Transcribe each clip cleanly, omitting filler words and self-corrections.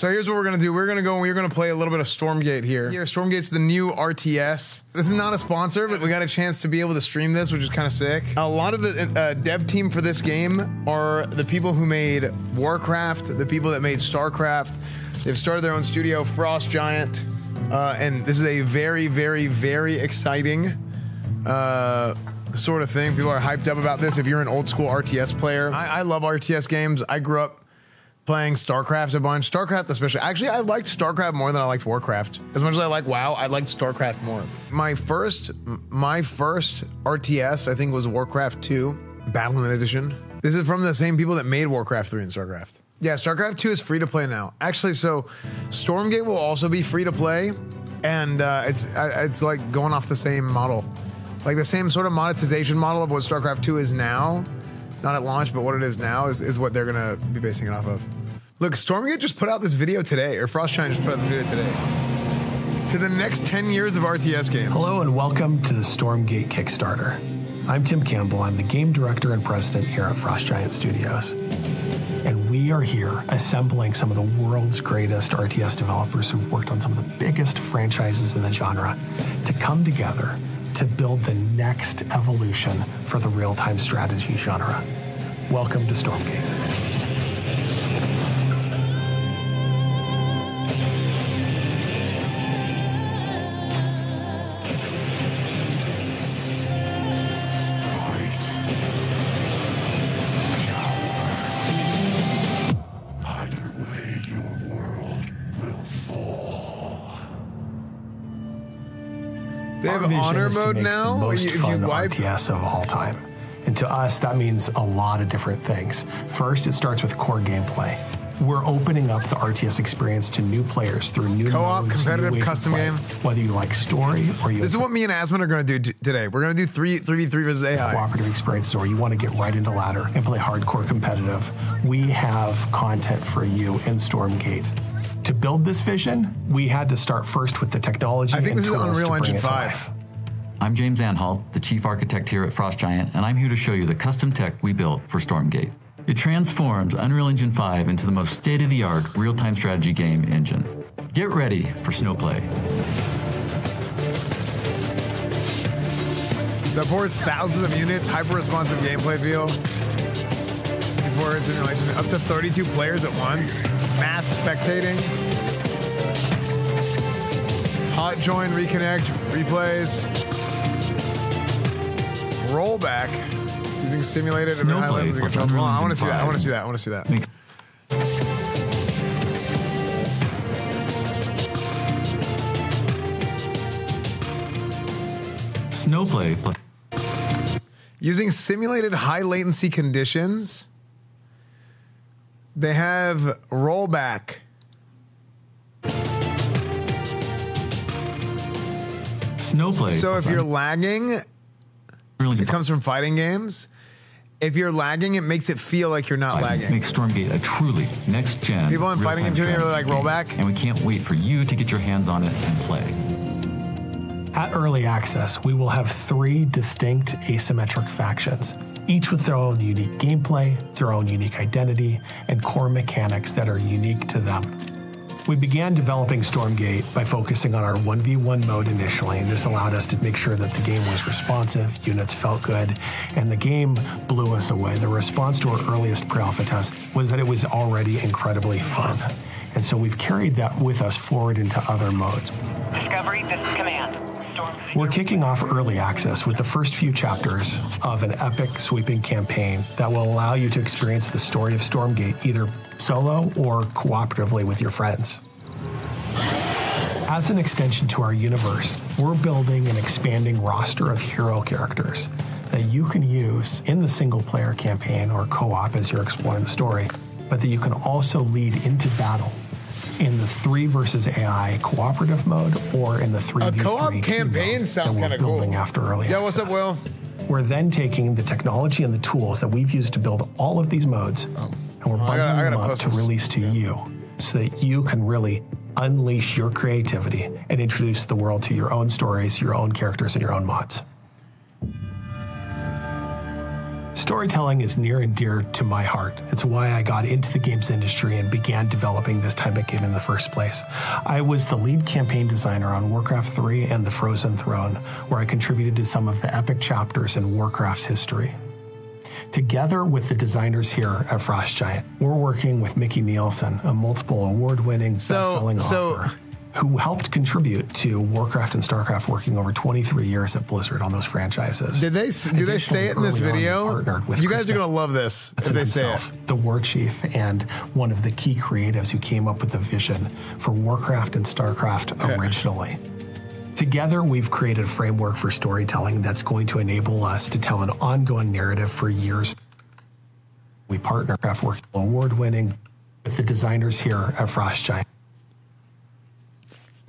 So here's what we're gonna do. We're gonna go and we're gonna play a little bit of Stormgate here. Stormgate's the new RTS. This is not a sponsor, but we got a chance to be able to stream this, which is kind of sick. A lot of the dev team for this game are the people who made Warcraft, the people that made Starcraft. They've started their own studio, Frost Giant. And this is a very, very, very exciting sort of thing. People are hyped up about this if you're an old school RTS player. I love RTS games. I grew up playing StarCraft a bunch. StarCraft especially. Actually, I liked StarCraft more than I liked Warcraft. As much as I like WoW, I liked StarCraft more. My first RTS, I think, was Warcraft 2, Battle.net Edition. This is from the same people that made Warcraft 3 and StarCraft. Yeah, StarCraft 2 is free to play now. Actually, so Stormgate will also be free to play, and it's like going off the same model. Like the same sort of monetization model of what StarCraft 2 is now. Not at launch, but what it is now is what they're gonna be basing it off of. Look, Stormgate just put out this video today, or Frost Giant just put out this video today. To the next 10 years of RTS games. Hello and welcome to the Stormgate Kickstarter. I'm Tim Campbell, I'm the game director and president here at Frost Giant Studios. And we are here assembling some of the world's greatest RTS developers who've worked on some of the biggest franchises in the genre to come together to build the next evolution for the real-time strategy genre. Welcome to Stormgate. Fight the hour. Either way, your world will fall. They have honor mode now. The most fun RTS of all time, and to us that means a lot of different things. First, it starts with core gameplay. We're opening up the RTS experience to new players through new co-op, competitive, custom games. Whether you like story or you, this is what me and Asmund are going to do today. We're going to do 3v3 versus AI cooperative experiences, or you want to get right into ladder and play hardcore competitive. We have content for you in Stormgate. To build this vision, we had to start first with the technology. I think this is Unreal Engine 5. I'm James Anhalt, the chief architect here at Frost Giant, and I'm here to show you the custom tech we built for Stormgate. It transforms Unreal Engine 5 into the most state-of-the-art real-time strategy game engine. Get ready for snowplay. Supports thousands of units, hyper-responsive gameplay feel. Up to 32 players at once. Mass spectating. Hot join, reconnect, replays. Rollback using simulated and highlands against. Hold on, I want to see that. I want to see that. I want to see that. Snowplay plus using simulated high latency conditions. They have rollback. Snowplay. So if you're lagging, it comes from fighting games. If you're lagging, it makes it feel like you're not lagging. Makes Stormgate a truly next-gen. People in fighting game really like rollback. And we can't wait for you to get your hands on it and play. At Early Access, we will have 3 distinct asymmetric factions, each with their own unique gameplay, their own unique identity, and core mechanics that are unique to them. We began developing Stormgate by focusing on our 1v1 mode initially, and this allowed us to make sure that the game was responsive, units felt good, and the game blew us away. The response to our earliest pre-alpha test was that it was already incredibly fun, and so we've carried that with us forward into other modes. Discovery, this is command. We're kicking off Early Access with the first few chapters of an epic sweeping campaign that will allow you to experience the story of Stormgate either solo or cooperatively with your friends. As an extension to our universe, we're building an expanding roster of hero characters that you can use in the single player campaign or co-op as you're exploring the story, but that you can also lead into battle in the 3v AI cooperative mode, or in the 3v3 co-op campaign mode sounds kind of cool. After Early Access. What's up, Will? We're then taking the technology and the tools that we've used to build all of these modes, and we're bundling them up to release to you, so that you can really unleash your creativity and introduce the world to your own stories, your own characters, and your own mods. Storytelling is near and dear to my heart. It's why I got into the games industry and began developing this type of game in the first place. I was the lead campaign designer on Warcraft 3 and The Frozen Throne, where I contributed to some of the epic chapters in Warcraft's history. Together with the designers here at Frost Giant, we're working with Mickey Nielsen, a multiple award-winning, best-selling author who helped contribute to Warcraft and Starcraft, working over 23 years at Blizzard on those franchises. Do they say it in this video? You guys are going to love this if they say it. The war chief and one of the key creatives who came up with the vision for Warcraft and Starcraft originally. Together, we've created a framework for storytelling that's going to enable us to tell an ongoing narrative for years. We partner with award-winning with the designers here at Frost Giant.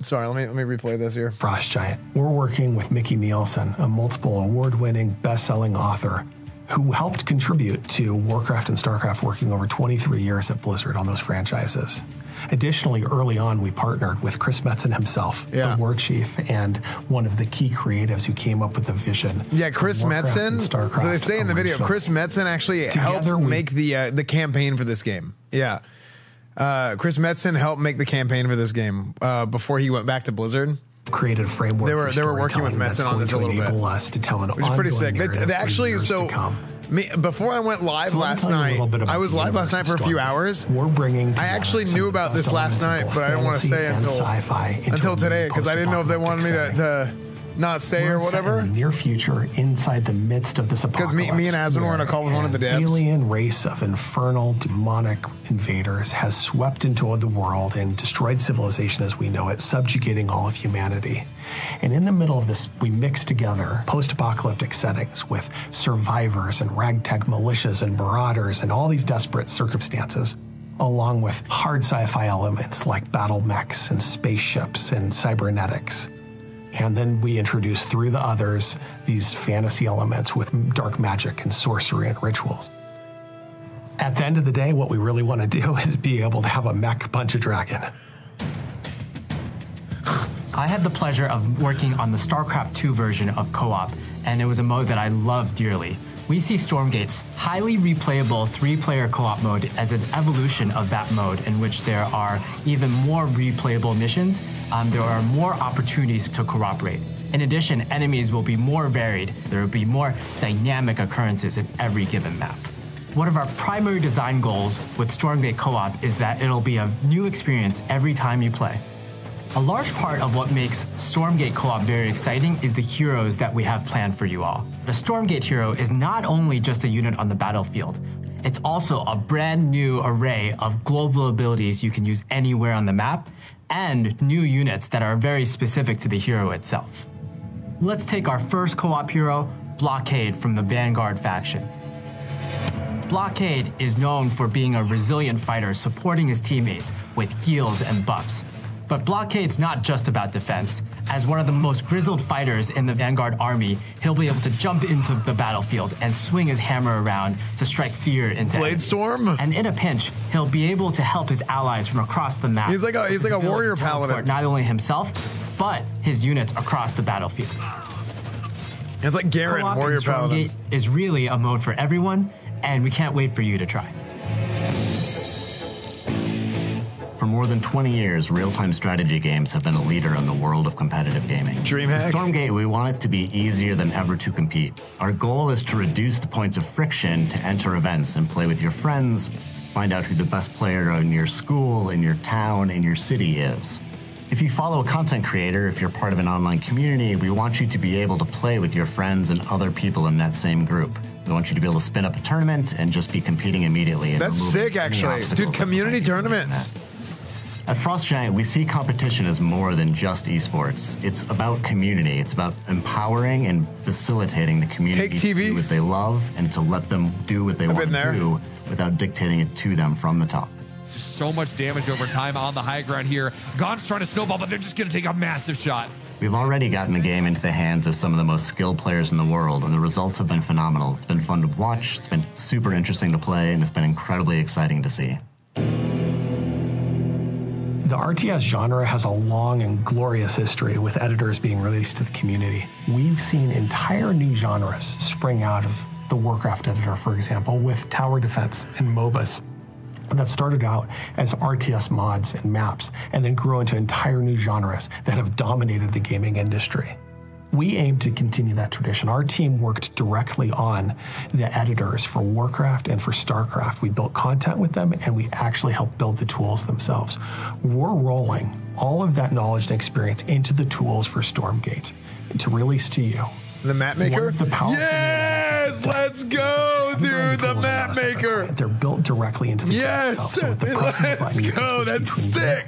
Sorry, let me replay this here. Frost Giant. We're working with Mickey Nielsen, a multiple award-winning, best-selling author who helped contribute to Warcraft and Starcraft, working over 23 years at Blizzard on those franchises. Additionally, early on, we partnered with Chris Metzen himself, the war chief, and one of the key creatives who came up with the vision. Yeah, Chris Metzen. So they say in the video, Chris Metzen actually helped make the campaign for this game. Yeah. Chris Metzen helped make the campaign for this game before he went back to Blizzard. Created a framework. They were working with Metzen on this a little bit. Us to tell an which is pretty sick. They actually before I went live last night, I was live last night for a few hours. We're bringing. I actually knew about this last night, but I don't want to say it until today because I didn't know if they wanted me to not say or whatever. In the near future, inside the midst of this apocalypse, because me and Asmongold were on a call with one of the devs. Alien race of infernal demonic invaders has swept into the world and destroyed civilization as we know it, subjugating all of humanity. And in the middle of this, we mix together post-apocalyptic settings with survivors and ragtag militias and marauders and all these desperate circumstances, along with hard sci-fi elements like battle mechs and spaceships and cybernetics. And then we introduce through the others these fantasy elements with dark magic and sorcery and rituals. At the end of the day, what we really want to do is be able to have a mech punch a dragon. I had the pleasure of working on the StarCraft 2 version of co-op, and it was a mode that I loved dearly. We see Stormgate's highly replayable three-player co-op mode as an evolution of that mode in which there are even more replayable missions. There are more opportunities to cooperate. In addition, enemies will be more varied. There will be more dynamic occurrences in every given map. One of our primary design goals with Stormgate co-op is that it'll be a new experience every time you play. A large part of what makes Stormgate co-op very exciting is the heroes that we have planned for you all. The Stormgate hero is not only just a unit on the battlefield, it's also a brand new array of global abilities you can use anywhere on the map, and new units that are very specific to the hero itself. Let's take our first co-op hero, Blockade, from the Vanguard faction. Blockade is known for being a resilient fighter supporting his teammates with heals and buffs. But Blockade's not just about defense. As one of the most grizzled fighters in the Vanguard army, he'll be able to jump into the battlefield and swing his hammer around to strike fear into Bladestorm? And in a pinch, he'll be able to help his allies from across the map. He's like a warrior paladin. Not only himself, but his units across the battlefield. It's like Garen, warrior paladin. Stormgate is really a mode for everyone, and we can't wait for you to try. For more than 20 years, real-time strategy games have been a leader in the world of competitive gaming. Dreamhack. At Stormgate, we want it to be easier than ever to compete. Our goal is to reduce the points of friction to enter events and play with your friends, find out who the best player in your school, in your town, in your city is. If you follow a content creator, if you're part of an online community, we want you to be able to play with your friends and other people in that same group. We want you to be able to spin up a tournament and just be competing immediately. That's sick, actually. Dude, community tournaments. At Frost Giant, we see competition as more than just esports. It's about community. It's about empowering and facilitating the community to do what they love and to let them do what they want to do without dictating it to them from the top. Just so much damage over time on the high ground here. Gon's trying to snowball, but they're just going to take a massive shot. We've already gotten the game into the hands of some of the most skilled players in the world, and the results have been phenomenal. It's been fun to watch, it's been super interesting to play, and it's been incredibly exciting to see. The RTS genre has a long and glorious history with editors being released to the community. We've seen entire new genres spring out of the Warcraft editor, for example, with tower defense and MOBAs that started out as RTS mods and maps and then grew into entire new genres that have dominated the gaming industry. We aim to continue that tradition. Our team worked directly on the editors for Warcraft and for StarCraft. We built content with them, and we actually helped build the tools themselves. We're rolling all of that knowledge and experience into the tools for Stormgate to release to you. The map maker? Yes! Let's go, dude! The map maker! They're built directly into the game itself. So with the let's go! That's sick!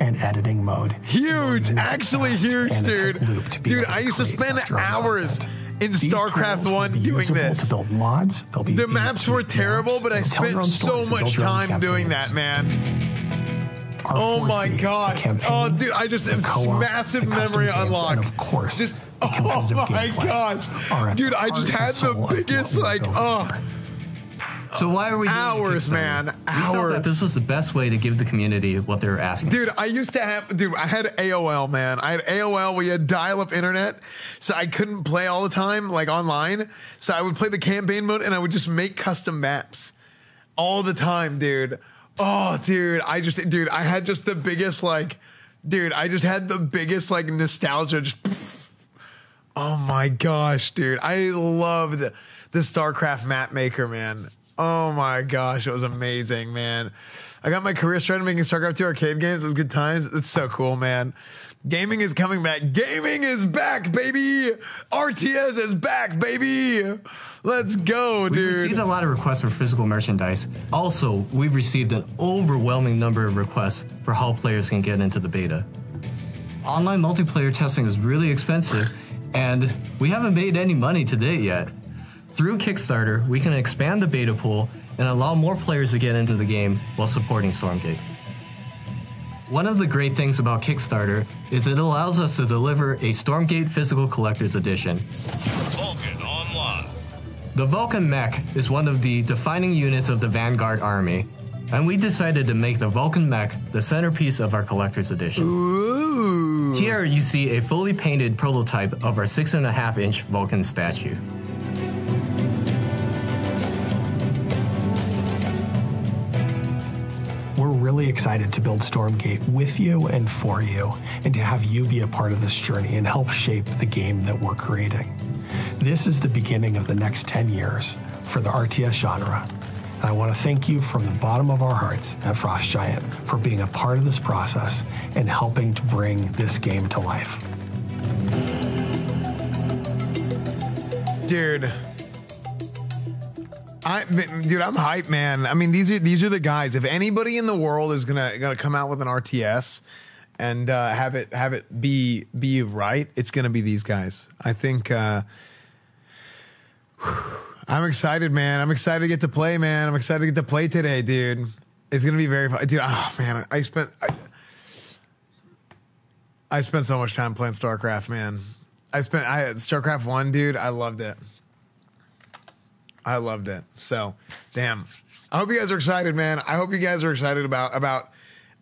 And editing mode. Huge, actually huge, dude. Dude, I used to spend hours in StarCraft 1 doing this. The maps were terrible, but I spent so much time doing that, man. Oh my gosh. Oh, dude, I just have massive memory unlock. Of course. Just, oh my gosh. Dude, I just had the biggest, like, oh. So why are we hours, man? Hours. We thought that this was the best way to give the community what they were asking. Dude, I used to have, dude, I had AOL, man. I had AOL. We had dial-up internet, so I couldn't play all the time, like online. So I would play the campaign mode, and I would just make custom maps all the time, dude. Oh, dude, I just, dude, I had just the biggest, like, dude, I just had the biggest, like, nostalgia. Just, oh my gosh, dude, I loved the StarCraft map maker, man. Oh my gosh, it was amazing, man. I got my career started making StarCraft 2 arcade games. It was good times. It's so cool, man. Gaming is coming back. Gaming is back, baby. RTS is back, baby. Let's go, dude. We've received a lot of requests for physical merchandise. Also, we've received an overwhelming number of requests for how players can get into the beta. Online multiplayer testing is really expensive, and we haven't made any money to date yet. Through Kickstarter, we can expand the beta pool and allow more players to get into the game while supporting Stormgate. One of the great things about Kickstarter is it allows us to deliver a Stormgate Physical Collector's Edition. Vulcan online. The Vulcan mech is one of the defining units of the Vanguard Army, and we decided to make the Vulcan mech the centerpiece of our Collector's Edition. Ooh. Here you see a fully painted prototype of our 6.5-inch Vulcan statue. Really excited to build Stormgate with you and for you, and to have you be a part of this journey and help shape the game that we're creating. This is the beginning of the next 10 years for the RTS genre, and I want to thank you from the bottom of our hearts at Frost Giant for being a part of this process and helping to bring this game to life. Dude. Dude, I'm hyped, man. I mean, these are the guys. If anybody in the world is gonna come out with an RTS and have it be right, it's gonna be these guys. I think I'm excited, man. I'm excited to get to play, man. I'm excited to get to play today, dude. It's gonna be very fun, dude. Oh man, I spent so much time playing StarCraft, man. I had StarCraft 1, dude. I loved it. I loved it. So, damn. I hope you guys are excited, man. I hope you guys are excited about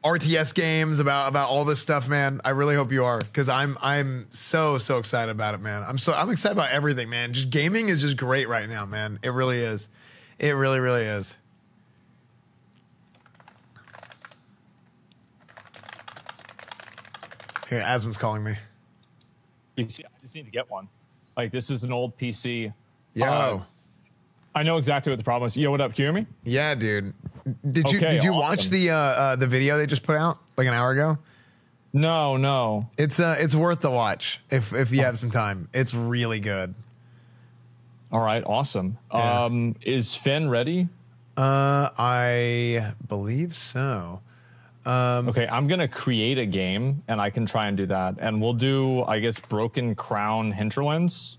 RTS games, about all this stuff, man. I really hope you are, because I'm so excited about it, man. I'm excited about everything, man. Just gaming is just great right now, man. It really is. It really, really is. Here, Asmon's calling me. You see, I just need to get one. Like, this is an old PC. Yo. I know exactly what the problem is. Yo, what up? Can you hear me? Yeah, dude. Did you awesome. Watch the video they just put out like an hour ago? No. It's worth the watch if you have some time. It's really good. All right, awesome. Yeah. Is Finn ready? I believe so. Okay, I'm gonna create a game and I can try and do that, and we'll do I guess Broken Crown Hinterlands.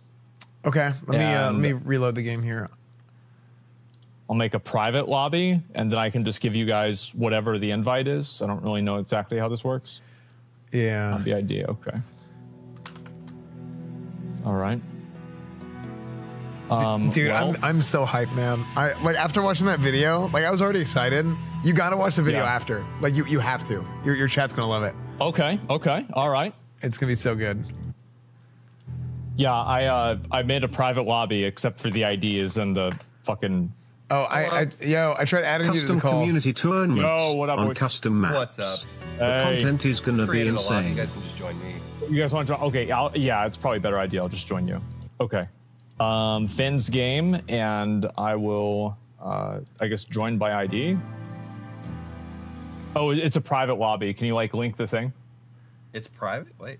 Okay, let me reload the game here. I'll make a private lobby, and then I can just give you guys whatever the invite is. I don't really know exactly how this works. Yeah. Not the idea, okay. All right. Dude, well, I'm so hyped, man. After watching that video, I was already excited. You gotta watch the video after. You have to. Your chat's gonna love it. Okay, all right. It's gonna be so good. Yeah, I made a private lobby except for the IDs and the fucking. Oh, I tried adding you to the call. Community tournaments. Yo, what up, on custom maps. What's up? The content is gonna be insane. You guys can just join me. You guys want to join? Okay, yeah, it's probably a better idea. I'll just join you. Okay. Finn's game, and I will, I guess, join by ID. Oh, it's a private lobby. Can you like link the thing? It's private. Wait.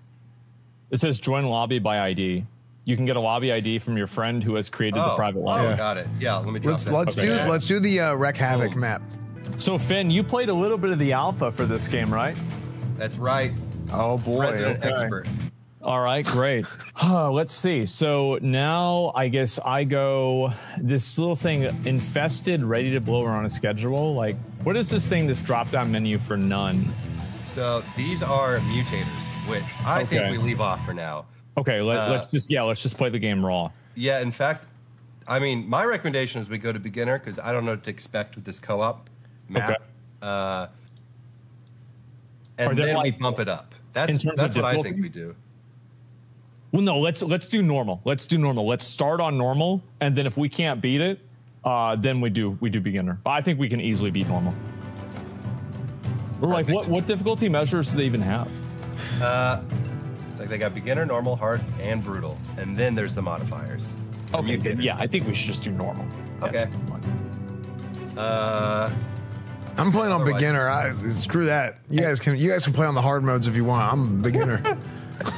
It says join lobby by ID. You can get a lobby ID from your friend who has created the private lobby. Oh, got it. Yeah, let me drop that. Let's do the Wreck Havoc map. So Finn, you played a little bit of the alpha for this game, right? That's right. Oh boy, resident expert. All right, great. Let's see. So now I guess I go this little thing infested, ready to blow. We're on a schedule. Like, what is this thing? This drop-down menu for none. So these are mutators, which I think we leave off for now. Okay, let's just play the game raw. Yeah, in fact, I mean, my recommendation is we go to beginner because I don't know what to expect with this co-op map. Okay. And then like, we bump it up. That's what I think we do. Well, no, let's do normal. Let's do normal. Let's start on normal, and then if we can't beat it, then we do beginner. But I think we can easily beat normal. We're like, what difficulty measures do they even have? It's like they got beginner, normal, hard, and brutal, and then there's the modifiers. Okay, then, yeah, I think we should just do normal. Okay. I'm playing on beginner. Screw that. You guys can play on the hard modes if you want. I'm a beginner.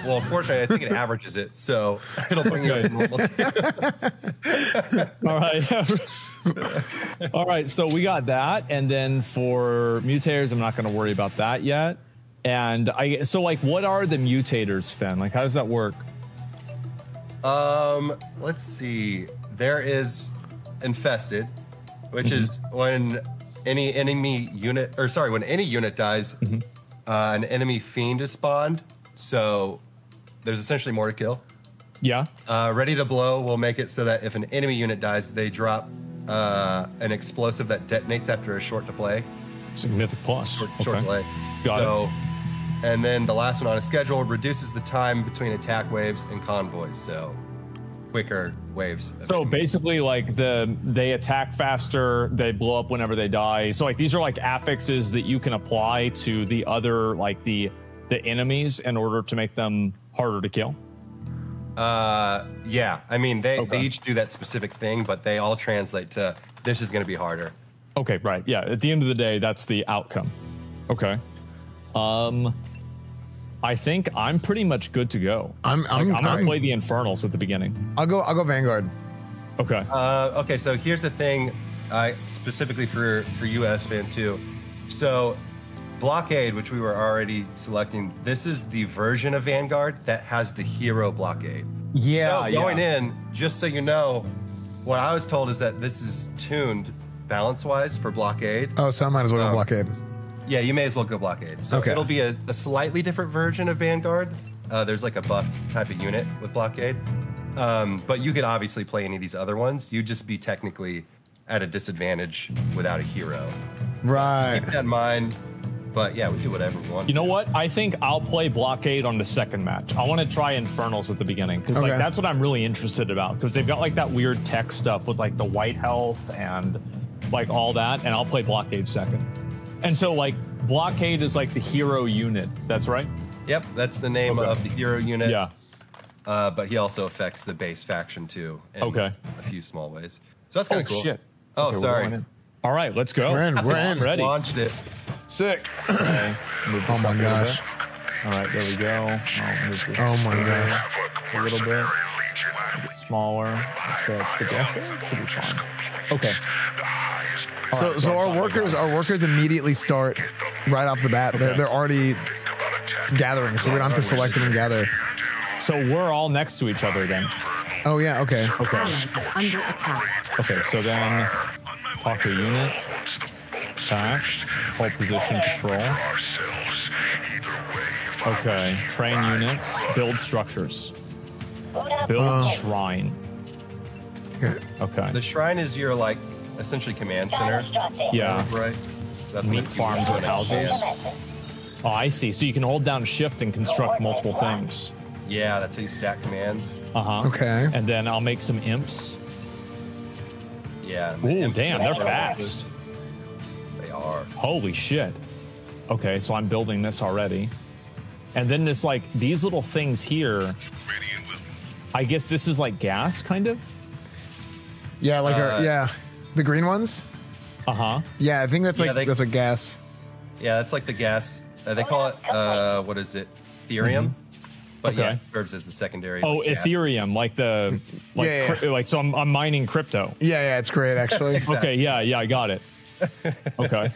Well, unfortunately, I think it averages it, so it'll bring you in normal. All right. All right, so we got that, and then for mutators, I'm not going to worry about that yet. And so like, what are the mutators, Finn? Like, how does that work? Let's see. There is infested, which is when any enemy unit, or sorry, when any unit dies, an enemy fiend is spawned. So there's essentially more to kill. Yeah. Ready to blow will make it so that if an enemy unit dies, they drop an explosive that detonates after a short delay. Significant plus. Short delay. Got it. And then the last one on a schedule reduces the time between attack waves and convoys, so quicker waves. So basically, like they attack faster, they blow up whenever they die. So like these are like affixes that you can apply to the other, like the enemies, in order to make them harder to kill. Yeah, I mean they each do that specific thing, but they all translate to this is going to be harder. Okay, right. Yeah, at the end of the day, that's the outcome. Okay. I think I'm pretty much good to go. I'm gonna play the Infernals at the beginning. I'll go Vanguard. Okay. Okay. So here's the thing, specifically for EsfandTV too. So blockade, which we were already selecting, this is the version of Vanguard that has the hero blockade. Yeah. So going in, just so you know, what I was told is that this is tuned balance wise for blockade. Oh, so I might as well go blockade. Yeah, you may as well go blockade. So it'll be a slightly different version of Vanguard. There's like a buffed type of unit with blockade. But you could obviously play any of these other ones. You'd just be technically at a disadvantage without a hero. Right. Just keep that in mind. But yeah, we do whatever we want. You know what? I think I'll play blockade on the second match. I want to try Infernals at the beginning because like that's what I'm really interested about, because they've got like that weird tech stuff with like the white health and like all that. And I'll play blockade second. And so, like, blockade is like the hero unit. That's right? Yep, that's the name of the hero unit. Yeah. But he also affects the base faction, too, in a few small ways. So that's kind of cool. Shit. Oh, okay, sorry. All right, let's go. We're in. We're in. Ready. Launched it. Sick. Okay. Oh, my gosh. All right, there we go. Oh, my gosh. A little bit. Smaller. Should be fine. Okay. So our workers immediately start right off the bat. Okay. They're already gathering, so we don't have to select them and gather. So we're all next to each other again. Oh yeah, okay. Okay. Under attack. Okay, so then talk to unit, attack, hold position, patrol. Okay, train units, build structures, build shrine. Okay. The shrine is your like. Essentially command center. Yeah. Right. So that's meat farms with houses. Oh, I see. So you can hold down shift and construct multiple things. Yeah, that's how you stack commands. Uh-huh. Okay. And then I'll make some imps. Yeah. Ooh, damn, they're fast. They are. Holy shit. Okay, so I'm building this already. And then this, like, these little things here, I guess this is like gas, kind of? Yeah, like, yeah, the green ones? Uh-huh. Yeah, I think that's, like, that's a gas. Yeah, that's like the gas. They call it, what is it? Ethereum? Mm-hmm. But okay. Yeah, it serves as the secondary. Oh, like Ethereum, like the, like, like so I'm mining crypto. Yeah, yeah, it's great, actually. Exactly. Okay, yeah, yeah, I got it. Okay.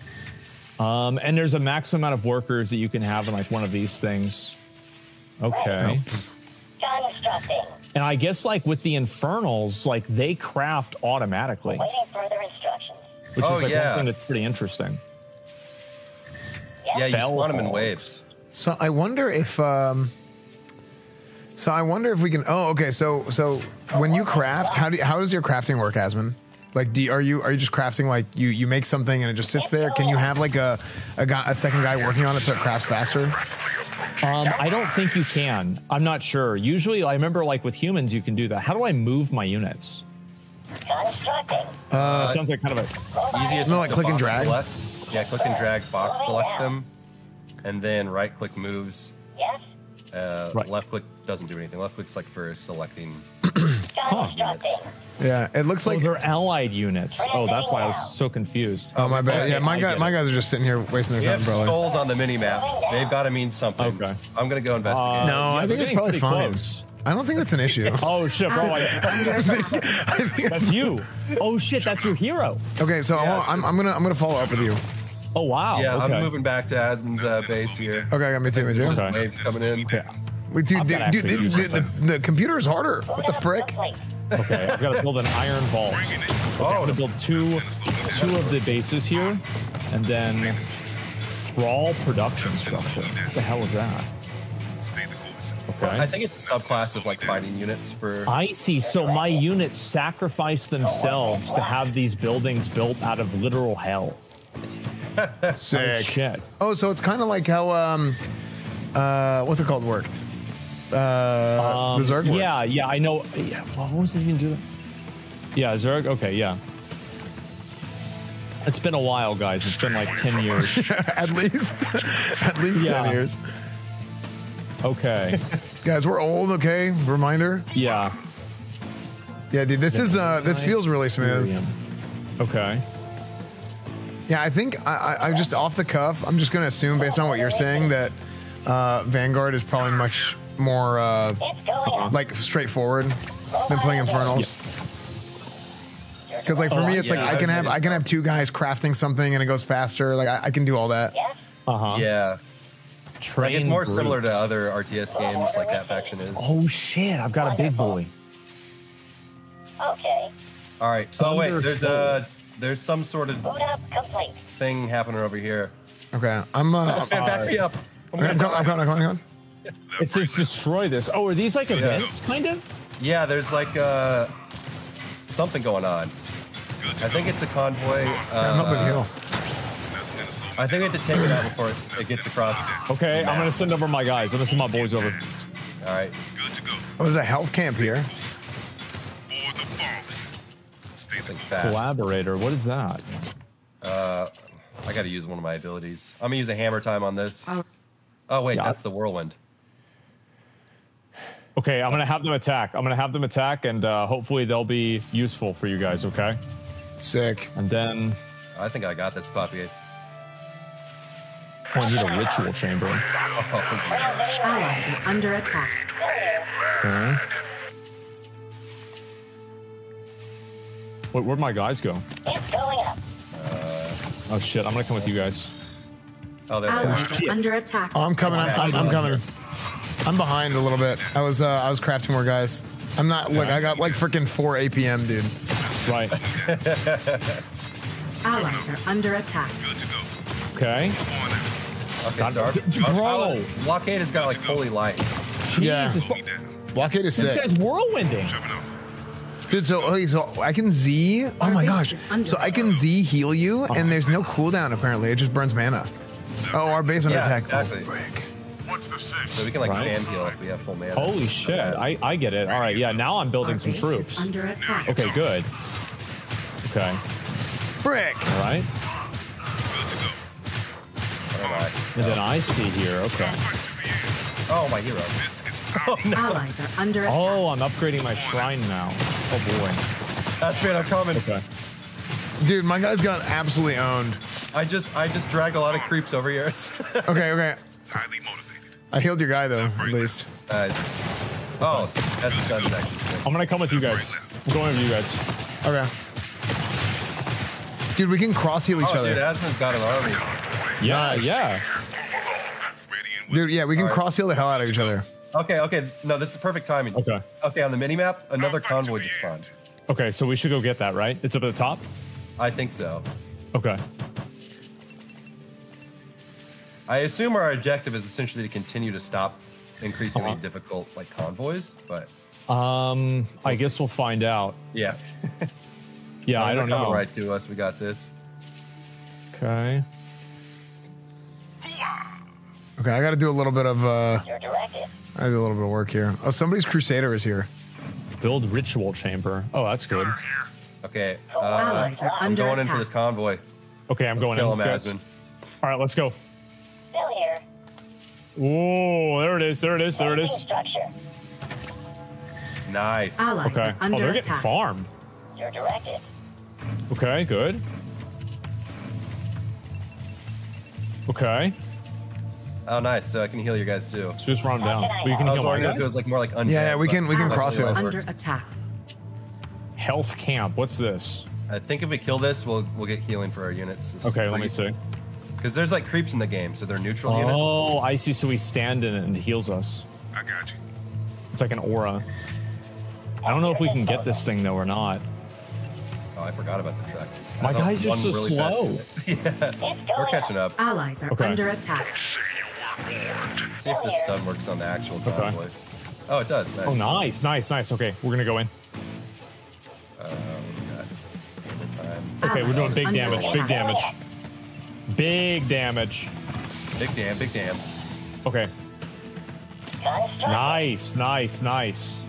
And there's a max amount of workers that you can have in like one of these things. Okay. And I guess like with the infernals, like they craft automatically. Waiting further instructions. Which is like one thing that's pretty interesting. Yeah, you spawn them in waves. So I wonder if. So I wonder if we can. Oh, okay. So when you craft, how does your crafting work, Asmund? Like, are you just crafting like you make something and it just sits there? Can you have like a second guy working on it so it crafts faster? I don't think you can. I'm not sure. Usually, I remember like with humans, you can do that. How do I move my units? It sounds like kind of a easiest. No, like click and drag. Select. Yeah, click and drag. Box select them, and then right click moves. Yes. Right. Left click doesn't do anything. Left click's like for selecting. Yeah, it looks like they're allied units. Oh, that's why I was so confused. Oh, my bad. Yeah, my guys are just sitting here wasting their time. Probably. Skulls on the mini map. They've got to mean something. Okay. I'm gonna go investigate. No, I think it's probably fine. Close. I don't think that's an issue. Oh shit, bro! I think that's you. Oh shit, that's your hero. Okay, so yeah, I'm gonna follow up with you. Oh wow! Yeah, okay. I'm moving back to Asmund's base here. Okay, I got me too. Okay. Waves coming in. Yeah. Wait, dude, the computer is harder. What the frick? Okay, I've got to build an iron vault. Okay, I'm going to build two of the bases here, and then thrall production structure. What the hell is that? Okay. I think it's a subclass of like fighting units for. I see. So my units sacrifice themselves to have these buildings built out of literal hell. Sick. Oh, shit. Oh, so it's kind of like how what's it called worked? The Zerg worked. Yeah, yeah, I know. Yeah, what was it even doing? Yeah, Zerg. Okay, yeah. It's been a while, guys. It's been like 10 years. at least 10 years. Okay, guys, we're old. Okay, reminder. Yeah. Yeah, dude, this feels really smooth. Okay. Yeah, I think I'm just off the cuff. I'm just going to assume, based on what you're saying, that Vanguard is probably much more like straightforward than playing Infernals. Because like for me, it's like I can have two guys crafting something and it goes faster. Like I can do all that. Uh-huh. Yeah. Like, it's more similar to other RTS games like that faction is. Oh shit! I've got a big boy. Okay. All right. Oh wait, there's a. There's some sort of thing happening over here. Okay, I'm. Back me up. I'm going. It says destroy this. Oh, are these like events, kind of? Yeah, there's like something going on. I think it's a convoy. I'm up a hill. I think we have to take it out before it gets across. Okay, I'm gonna send over my guys. I'm gonna send my boys over. All right. Good to go. Oh, there's a health camp here. Collaborator, what is that? I gotta use one of my abilities. I'm gonna use a hammer time on this. Oh wait, that's the whirlwind. Okay, I'm gonna have them attack. I'm gonna have them attack, and hopefully they'll be useful for you guys. Okay. Sick. And then I think I got this puppy. Oh, I need a ritual chamber. Allies are under attack. Okay. Wait, where'd my guys go? It's going up. Oh shit! I'm gonna come with you guys. Oh, there they are. Under attack. Oh, I'm coming. I'm coming. I'm behind a little bit. I was crafting more guys. I'm not. Look, I got like freaking 4 APM, dude. Right. Allies are under attack. Good to go. Okay. Bro, Blockade has got like holy light. Jesus. Yeah. Blockade is sick. This guy's whirlwinding. Dude, so I can Z. Oh my gosh! So I can Z heal you, and there's no cooldown apparently. It just burns mana. Oh, our base under attack. Exactly. What's the six? So we can like stand heal if we have full mana. Holy shit, okay. I get it. All right, yeah, now I'm building some troops. Okay, good. Okay. Brick! All right. Good to go. And then I see here, okay. Oh, my hero. Oh, no. Allies are under attack. Oh, I'm upgrading my shrine now. Oh, boy. That's bad, I'm coming. Okay. Dude, my guy's got absolutely owned. I just dragged a lot of creeps over here. Okay, okay. Highly motivated. I healed your guy though, at least. Oh, that's done. I'm gonna come with you guys. I'm going with you guys. Okay. Dude, we can cross heal each other. Dude, Asmon's got an army. Yeah, nice. Yeah. Dude, yeah, we can cross heal the hell out of each other. Okay, okay. No, this is perfect timing. Okay. Okay, on the mini map, another convoy just spawned. Okay, so we should go get that, right? It's up at the top. I think so. Okay. I assume our objective is essentially to continue to stop increasingly difficult like convoys, but I guess we'll find out. Yeah. Yeah, so I don't know. Right to us, we got this. Okay. Okay, I got to do a little bit of I gotta do a little bit of work here. Oh, somebody's Crusader is here. Build ritual chamber. Oh, that's good. Okay, I'm going in for this convoy. Okay, I'm going in. Let's kill him, Asmon. All right, let's go. Still here. Oh, there it is, there it is, there it is. Structure. Nice. Allies okay. Oh, they're getting farmed. You're directed. Okay, good. Okay. Oh, nice. So I can heal your guys too. So just run them down. We can heal our guys. It goes like more like yeah, we can cross heal. Under attack. Health camp. What's this? I think if we kill this, we'll get healing for our units. This okay, let me see. Because there's like creeps in the game, so they're neutral units. Oh, I see. So we stand in it and it heals us. I got you. It's like an aura. I don't know if we can get this thing though or not. Oh, I forgot about the track. My guy's just so really slow. Yeah. We're catching up. Allies are under attack. See if this stun works on the actual conflict. Okay. Oh, it does. Nice. Oh, nice, nice, nice. Okay, we're gonna go in. Okay, we're doing big damage. Big damage. Big damage. Big damn, big damn. Okay. Nice, nice, nice.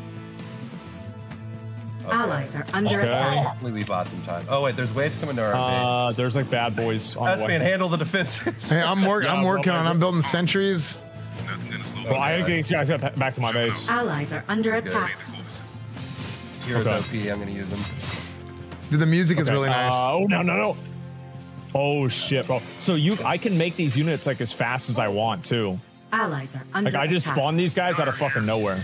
Okay. Allies are under attack. Hopefully we bought some time. Oh wait, there's waves coming to our base. There's like bad boys on the way. Handle the defenses. Hey, I'm building sentries. Well, I gotta get these guys back to my base. Allies are under attack. Heroes OP, I'm gonna use them. Dude, the music is really nice. Oh no, no, no. Oh shit, bro. So I can make these units like as fast as I want too. Allies are under attack. I just spawned these guys out of fucking nowhere.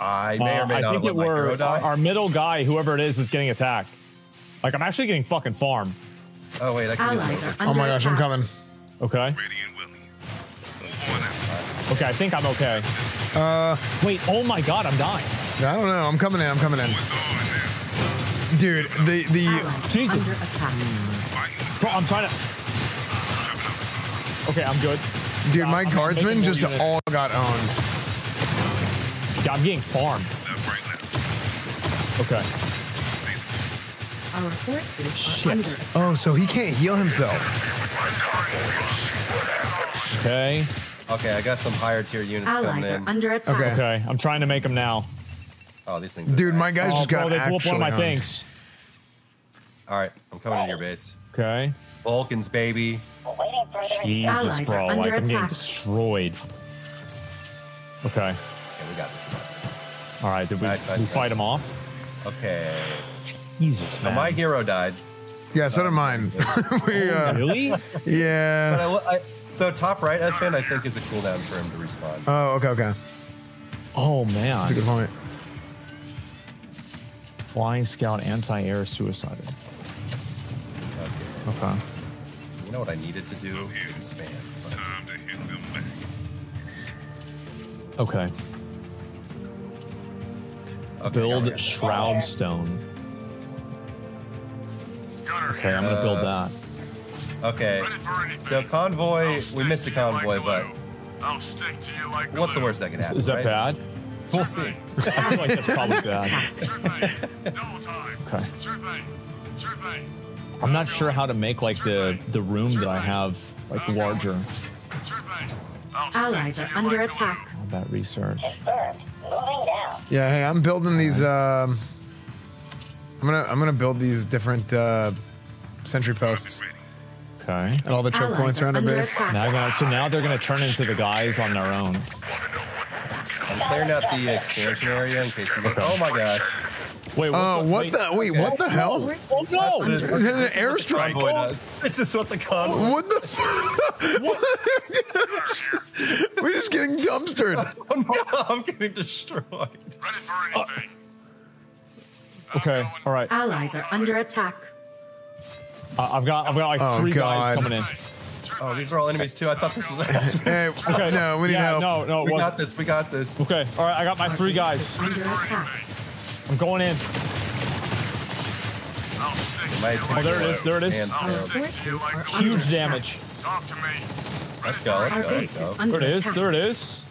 I may or may not. I think it were our middle guy, whoever it is getting attacked. Like I'm actually getting fucking farmed. Oh wait, I can use it. Oh my gosh, I'm coming. Okay. Ready and willing. Okay, I think I'm okay. Wait, oh my god, I'm dying. I don't know. I'm coming in. I'm coming in. Dude, the Jesus. Bro, I'm trying to. Okay, I'm good. Dude, my guardsmen just all got owned. Yeah, I'm getting farmed. Okay. Shit. Oh, so he can't heal himself. Okay. Okay, I got some higher tier units coming in. Allies are under attack. Okay. Okay, I'm trying to make them now. Oh, these things. Dude, my guys just got actually. One of my things. All right, I'm coming to your base. Okay. Vulcans, baby. Jesus, bro, like I'm getting destroyed. Okay. Yeah, we got this. All right, did we fight them off? Okay. Jesus, man. So my hero died. Yeah, so did mine. Really? Yeah. But so top right, Esfand, I think is a cooldown for him to respawn. Oh, okay, okay. Oh man. That's a good point. Flying Scout anti-air suicidal. Okay. Okay. You know what I needed to do? Expand. Time to hit them back. Okay. Build Shroud Stone. Okay, I'm gonna build that. Okay. So convoy, we missed a convoy, but I'll stick to you like what's the worst that can happen? Is that bad? We'll see. I feel like that's probably bad. Okay. I'm not sure how to make like the room that I have like larger. Allies are under attack. That research. It's burned. Moving down. Yeah, hey, I'm building these. I'm gonna build these different sentry posts. Okay. And all the choke points around our base. So now they're gonna turn into the guys on their own. I'm clearing out the expansion area in case you get. Oh my gosh. Wait, what the hell? Oh, no! It an airstrike. This is what the convoy. What the? What? We're just getting dumpstered. Oh, no, I'm getting destroyed. Ready for anything. Okay, all right. Allies are under attack. I've got like three guys coming in. Oh, these are all enemies too. I thought this was awesome. Hey, okay, no, we need help. No, we got this. We got this. Okay, all right. I got my three guys. Under attack. I'm going in. Oh, there it is. There it is. Huge damage. Let's go. Let's go. There it is. There it is.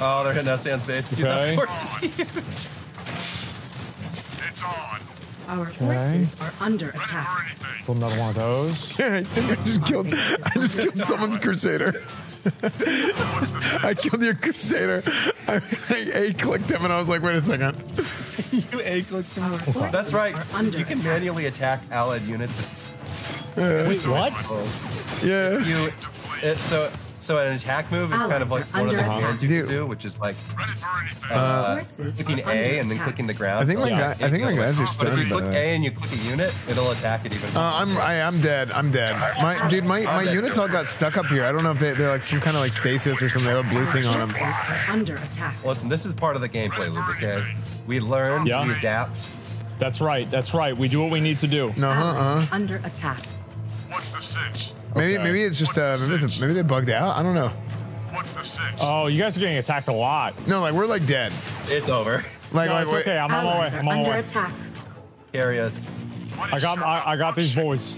Oh, they're hitting us in space. Okay. It's on. Our forces are under attack. Pull another one of those. I think I just killed someone's crusader. I killed your crusader. I A-clicked him and I was like, wait a second. You A-clicked him. That's right. You can manually attack allied units. Wait, what? Yeah. So an attack move is kind of like one of the hands you can do, which is like clicking A and then clicking the ground. I think my guys are stunned. But if you click A and you click a unit, it'll attack it even. I'm dead. I'm dead. My units all got stuck up here. I don't know if they're like some kind of like stasis or something. They have a blue thing on them. Under attack. Listen, this is part of the gameplay, Luke. Okay, we learn to adapt. That's right. That's right. We do what we need to do. Under attack. What's the cinch? Okay. Maybe it's just maybe they bugged out. I don't know. What's the six? Oh, you guys are getting attacked a lot. No, like we're like dead. It's over. Like, no, like it's okay. I'm on my way. I'm on my way. Attack. Carry us. I got these boys.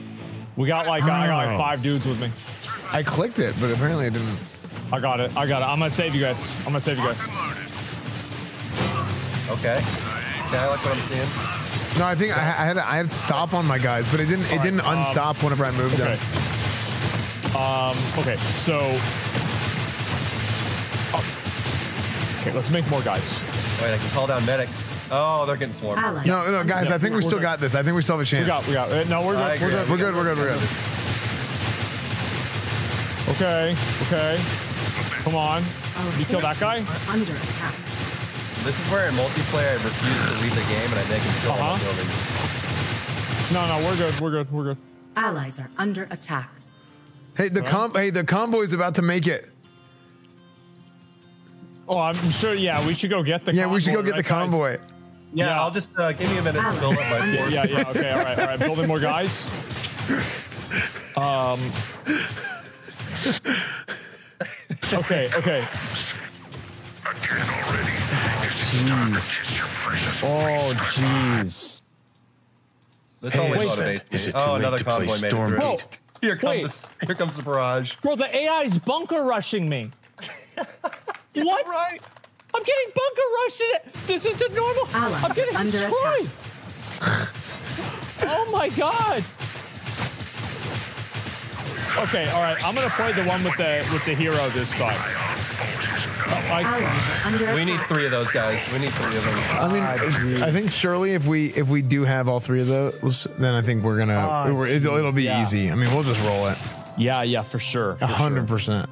We got like I got like 5 dudes with me. I clicked it, but apparently it didn't. I got it. I got it. I'm gonna save you guys. I'm gonna save you guys. Okay. Okay, I like what I'm seeing. No, I think I had to stop on my guys, but it didn't unstop whenever I moved them. Okay, so okay, let's make more guys. Wait, I can call down medics. Oh, they're getting swarmed. No, guys, I think we still got this. I think we still have a chance. We got. No, we're good. We're good. Okay. Come on. You kill that guy? Under attack. This is where in multiplayer I refuse to leave the game and I make him kill all the buildings. No, we're good. Allies are under attack. Hey, the convoy's about to make it. Oh, I'm sure. Yeah, we should go get the. Yeah, convoy, we should go get the convoy. Yeah, I'll just give me a minute to build up my force. Yeah. Okay, all right. Building more guys. Okay. I can't already. Oh, jeez. Is it too late to play Stormgate? Here comes the barrage. Bro, the AI's bunker rushing me. What? Right. I'm getting bunker rushed in. This is the normal. I'm getting destroyed. Oh my god. Okay, all right. I'm gonna play the one with the hero this time. We need 3 of those guys. We need 3 of them. I mean, I think surely if we do have all 3 of those, then I think we're gonna it'll be easy. I mean, we'll just roll it. Yeah, for sure. 100%.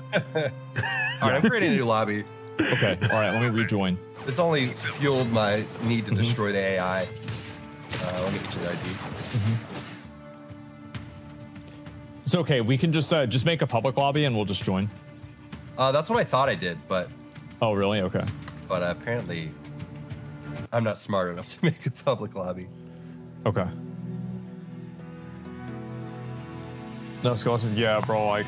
All right, I'm creating a new lobby. Okay. All right, let me rejoin. It's only fueled my need to destroy the AI. Let me get you the ID. It's okay. We can just make a public lobby and we'll just join. That's what I thought I did, but... Oh, really? Okay. But apparently, I'm not smart enough to make a public lobby. Okay. No, Skeletons, yeah, bro, like,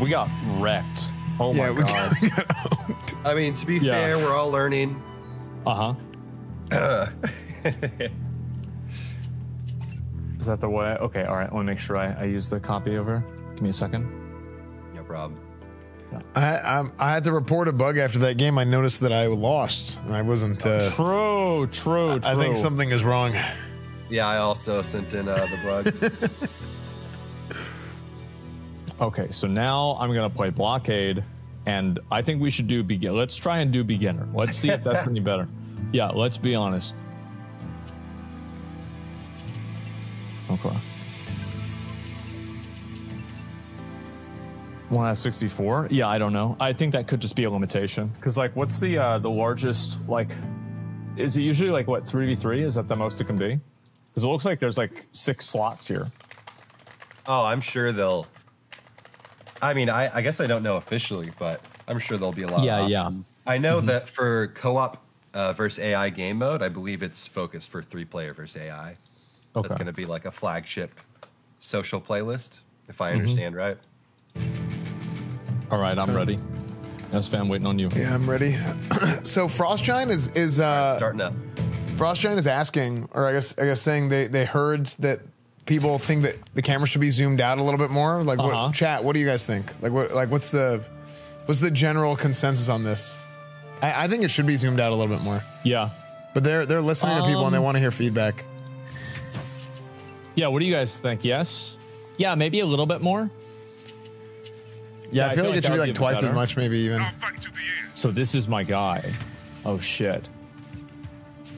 we got wrecked. Oh, yeah, my god. Yeah, we got owned. I mean, to be fair, we're all learning. Is that the way? Okay, all right, let me make sure I use the copy over. Give me a second. No problem. Yeah. I had to report a bug after that game. I noticed that I lost, and I wasn't. True. I think something is wrong. Yeah, I also sent in the bug. Okay, so now I'm going to play Blockade, and I think we should do begin. Let's try and do beginner. Let's see if that's any better. Yeah, let's be honest. Okay. 1 out of 64. Yeah, I don't know. I think that could just be a limitation. Because like, what's the largest, like, is it usually like what, 3v3? Is that the most it can be? Because it looks like there's like 6 slots here. Oh, I'm sure they'll. I mean, I guess I don't know officially, but I'm sure there'll be a lot. Yeah, of options. Yeah. I know that for co-op versus AI game mode, I believe it's focused for 3-player versus AI. Okay. That's going to be like a flagship social playlist, if I understand right. All right, I'm ready. That's fam waiting on you. Yeah, I'm ready. So Frost Giant is starting up. Frost Giant is asking, or I guess saying they heard that people think that the camera should be zoomed out a little bit more. Like, what, chat, what do you guys think? Like, what's the general consensus on this? I think it should be zoomed out a little bit more. Yeah, but they're listening to people and they want to hear feedback. Yeah, what do you guys think? Yes, yeah, maybe a little bit more. Yeah, I feel like it should be like twice as much, maybe even. So this is my guy. Oh shit!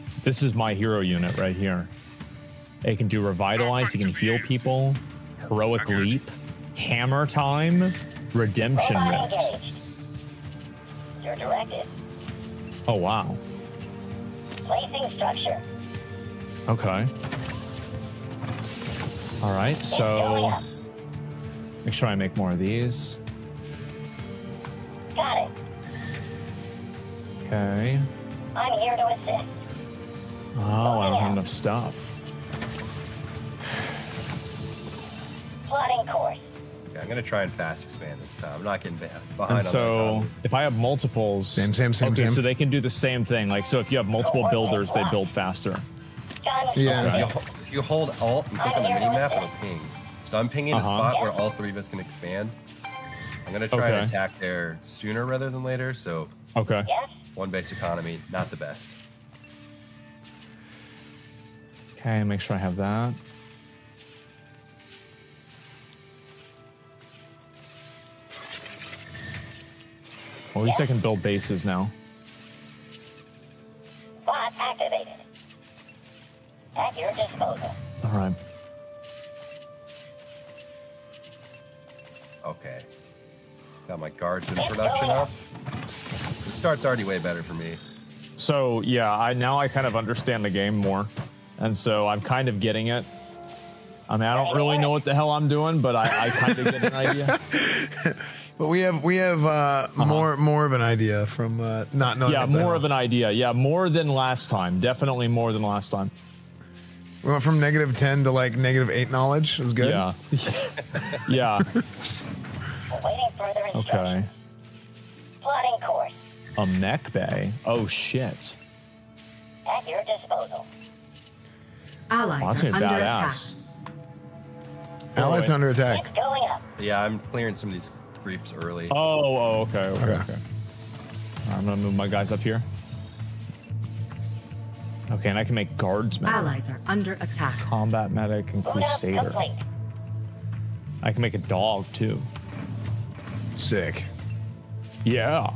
So this is my hero unit right here. It can do revitalize. He can heal people. Heroic leap. Hammer time. Redemption rift. You're directed. Oh wow. Placing structure. Okay. All right. So make sure I make more of these. Got it. Okay. I'm here to assist. Oh, I don't have enough stuff. Plotting course. Okay, I'm gonna try and fast expand this time. I'm not getting behind. And so, if I have multiples, same. So they can do the same thing. Like, so if you have multiple builders, they build faster. Yeah. Right. If you hold Alt and click on the mini map, it'll ping. So I'm pinging a spot where all 3 of us can expand. I'm gonna try and attack there sooner rather than later. So, one base economy, not the best. Okay, make sure I have that. Well, at least I can build bases now. Bot activated. At your disposal. All right. Okay. Got my guards in production up. The start's already way better for me. So yeah, now I kind of understand the game more, and so I'm kind of getting it. I mean, I don't really know what the hell I'm doing, but I kind of get an idea. But we have more of an idea from not knowing. Yeah, more of an idea. Yeah, more than last time. Definitely more than last time. We went from -10 to like -8 knowledge. It was good. Yeah. Yeah. Okay. Plotting course. A mech bay. Oh shit. At your disposal. Allies under attack. Allies under attack. It's going up. Yeah, I'm clearing some of these creeps early. Okay. I'm gonna move my guys up here. Okay, and I can make guards medic. Allies are under attack. Combat medic and crusader. I can make a dog too. Sick. Yeah.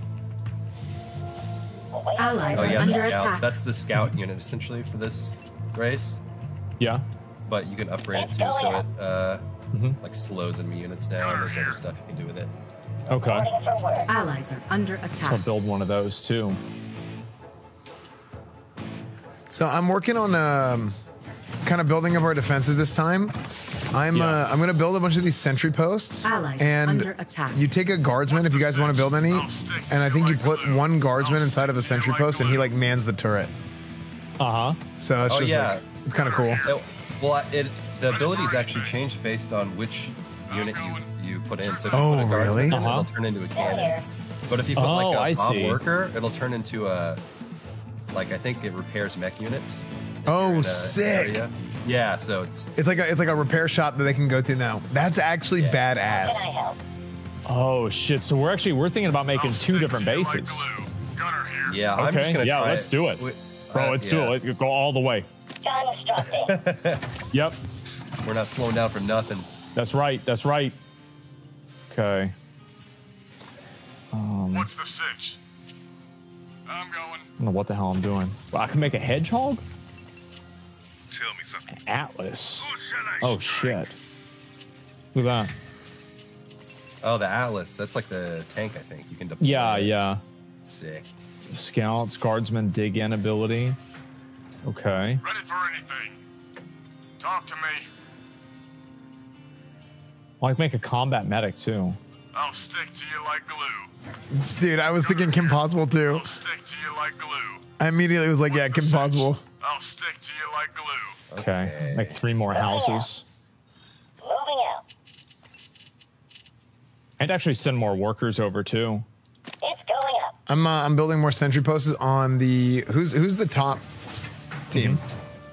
Allies are under attack. That's the scout unit essentially for this race. Yeah. But you can upgrade it too, so it like slows enemy units down. There's other stuff you can do with it. Okay. Allies are under attack. So build one of those too. So I'm working on kind of building up our defenses this time. I'm gonna build a bunch of these sentry posts. Allies under attack. You take a guardsman if you guys want to build any, and I think you put one guardsman inside of a sentry post, and he like mans the turret. So it's like, it's kind of cool. The abilities actually change based on which unit you put in. So if you put a guardsman, it'll turn into a cannon. But if you put like a mob worker, it'll turn into a I think it repairs mech units. Oh, sick! Area. Yeah, so it's like a repair shop that they can go to now. That's actually badass. Can I help? Oh shit! So we're thinking about making 2 different bases. Gunner here. Yeah. Okay. I'm just gonna try let's do it, bro. Let's do it. Let's go all the way. Yep. We're not slowing down for nothing. That's right. Okay. What's the cinch? I'm going. I don't know what the hell I'm doing. Well, I can make a hedgehog? Tell me something. An atlas. Oh, shit. Look at that. Oh, the atlas. That's like the tank, I think. You can deploy. Yeah, yeah. Sick. Scouts, guardsmen, dig in ability. Okay. Ready for anything. Talk to me. I can make a combat medic, too. I'll stick to you like glue. Dude, I was thinking Kim Possible, too. I'll stick to you like glue. I immediately was like, yeah, Kim Possible. I'll stick to you like glue. Okay. Make 3 more houses. Moving out. I'd actually send more workers over, too. It's going up. I'm building more sentry posts on the... Who's the top team?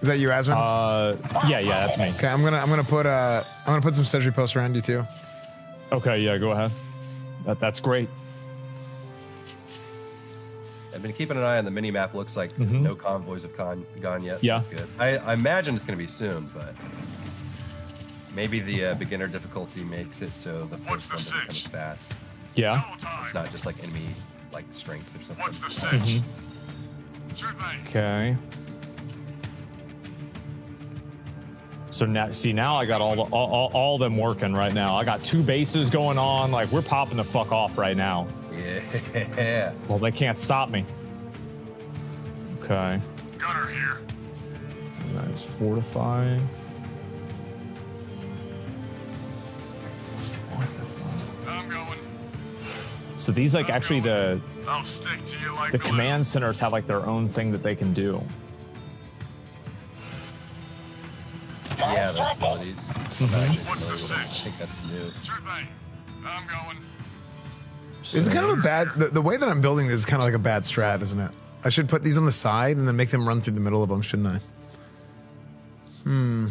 Is that you, Asmund? Yeah, that's me. Okay, I'm gonna put some sentry posts around you too. Okay, yeah, go ahead. That's great. I've been keeping an eye on the mini map. Looks like no convoys have gone yet. So yeah, that's good. I imagine it's gonna be soon, but maybe the beginner difficulty makes it so the first one's kind of fast. Yeah, it's not just like enemy like strength or something. What's the cinch? Sure thing. Okay. So now, see, now I got all them working right now. I got 2 bases going on. Like, we're popping the fuck off right now. Yeah. Well, they can't stop me. Okay. Gunner here. Nice. Fortify. I'm going. So these, like, actually I'll stick to you like the command centers have, like, their own thing that they can do. Yeah, those bodies. What's the cinch? I think that's new. Sure thing. I'm going. It's kind of a bad... The way that I'm building this is kind of like a bad strat, isn't it? I should put these on the side and then make them run through the middle of them, shouldn't I? Hmm.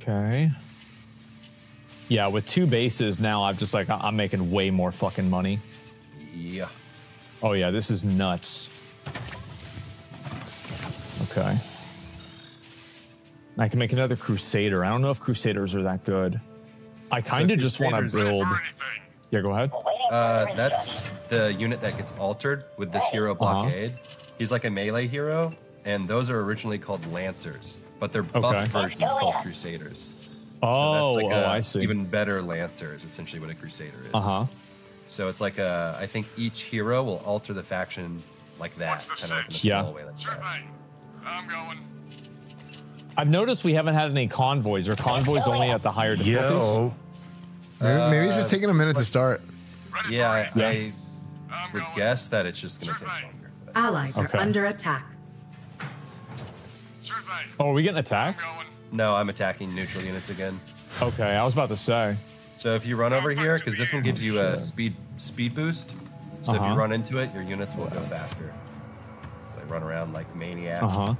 Okay. Yeah, with 2 bases now, I'm just like, I'm making way more fucking money. Yeah. Oh, yeah, this is nuts. Okay. I can make another Crusader. I don't know if Crusaders are that good. I kind of just want to build... Yeah, go ahead. That's the unit that gets altered with this hero blockade. He's like a melee hero, and those are originally called Lancers, but their buff version is called Crusaders. Oh, so that's like I see. Even better Lancer is essentially what a Crusader is. So it's like a... I think each hero will alter the faction like that. I'm going. I've noticed we haven't had any convoys, or convoys only at the higher difficulties. Maybe it's just taking a minute to start. Yeah, I would guess that it's just going to take longer. But. Allies are under attack. Oh, are we getting attacked? No, I'm attacking neutral units again. Okay, I was about to say. So if you run over here, because this one gives you a speed boost, so if you run into it, your units will go faster. So they run around like maniacs.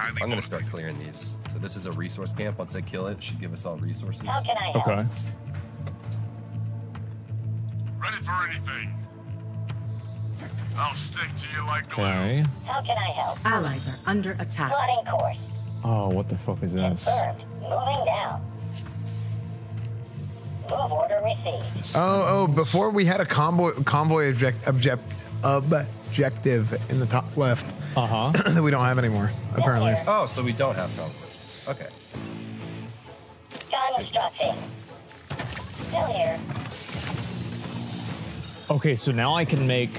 I'm going to start clearing these. So this is a resource camp. Once I kill it, it should give us all resources. How can I help? Okay. Ready for anything. I'll stick to you like glue. Okay. How can I help? Allies are under attack. Plotting course. Oh, what the fuck is this? Confirmed. Moving down. Move order received. Oh, before we had a convoy objective in the top left. That we don't have anymore, apparently. Oh, so we don't have convoys. Okay. Constructing. Still here. Okay, so now I can make...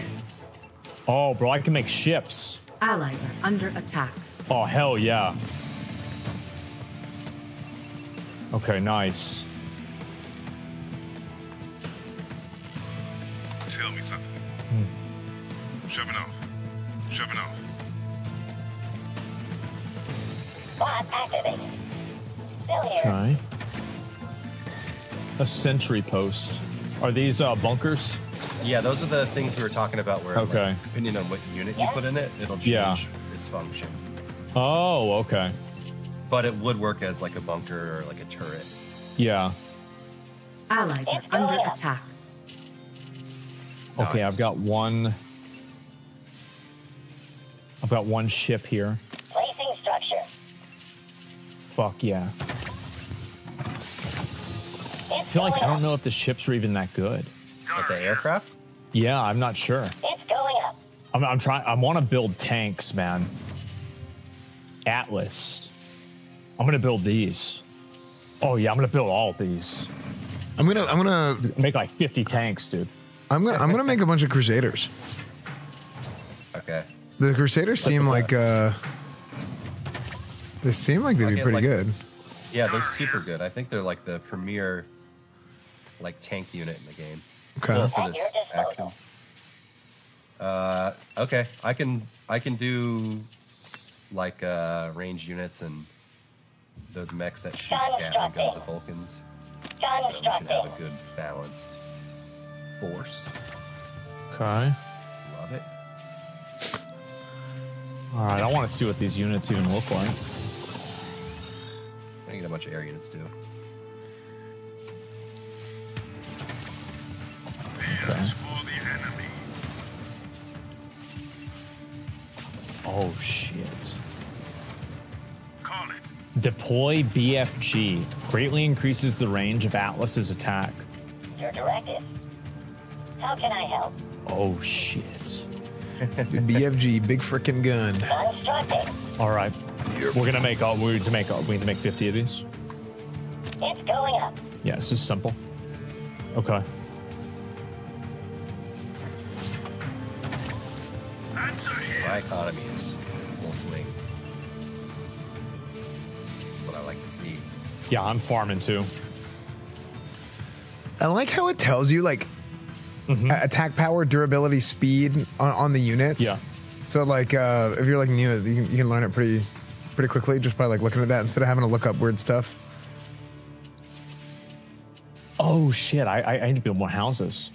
Oh, bro, I can make ships. Allies are under attack. Oh, hell yeah. Okay, nice. Tell me something. Shoving off. Bot activated. Still here. Okay. A sentry post. Are these bunkers? Yeah, those are the things we were talking about where, like, depending on what unit you put in it, it'll change its function. Oh, okay. But it would work as like a bunker or like a turret. Yeah. Allies are under attack. Okay, I've got one. I've got one ship here. Placing structure. Fuck yeah. It's feel like I don't know if the ships are even that good. Like the aircraft? Yeah, I'm not sure. It's going up. I'm trying. I want to build tanks, man. Atlas. I'm gonna build these. Oh yeah, I'm gonna build all these. I'm gonna make like 50 tanks, dude. I'm gonna make a bunch of Crusaders. Okay. The Crusaders seem like they seem like they'd be pretty good. Yeah, they're super good. I think they're like the premier like tank unit in the game. Okay. Well, for this action. Okay, I can do like range units and those mechs that shoot Gatling guns of Vulcans. So we should have a good balanced force. Okay. Love it. All right, I want to see what these units even look like. I need a bunch of air units too. Okay. Oh shit. Deploy BFG greatly increases the range of Atlas's attack. Your directive. How can I help? Oh shit. The BFG, big frickin' gun. All right, we're gonna make all. We need to make 50 of these. It's going up. Yeah, this is simple. Okay. My economy is full swing. What I like to see. Yeah, I'm farming too. I like how it tells you like. Mm-hmm. Attack power, durability, speed on the units. Yeah. So like, if you're like new, you can learn it pretty quickly just by like looking at that instead of having to look up weird stuff. Oh shit! I need to build more houses.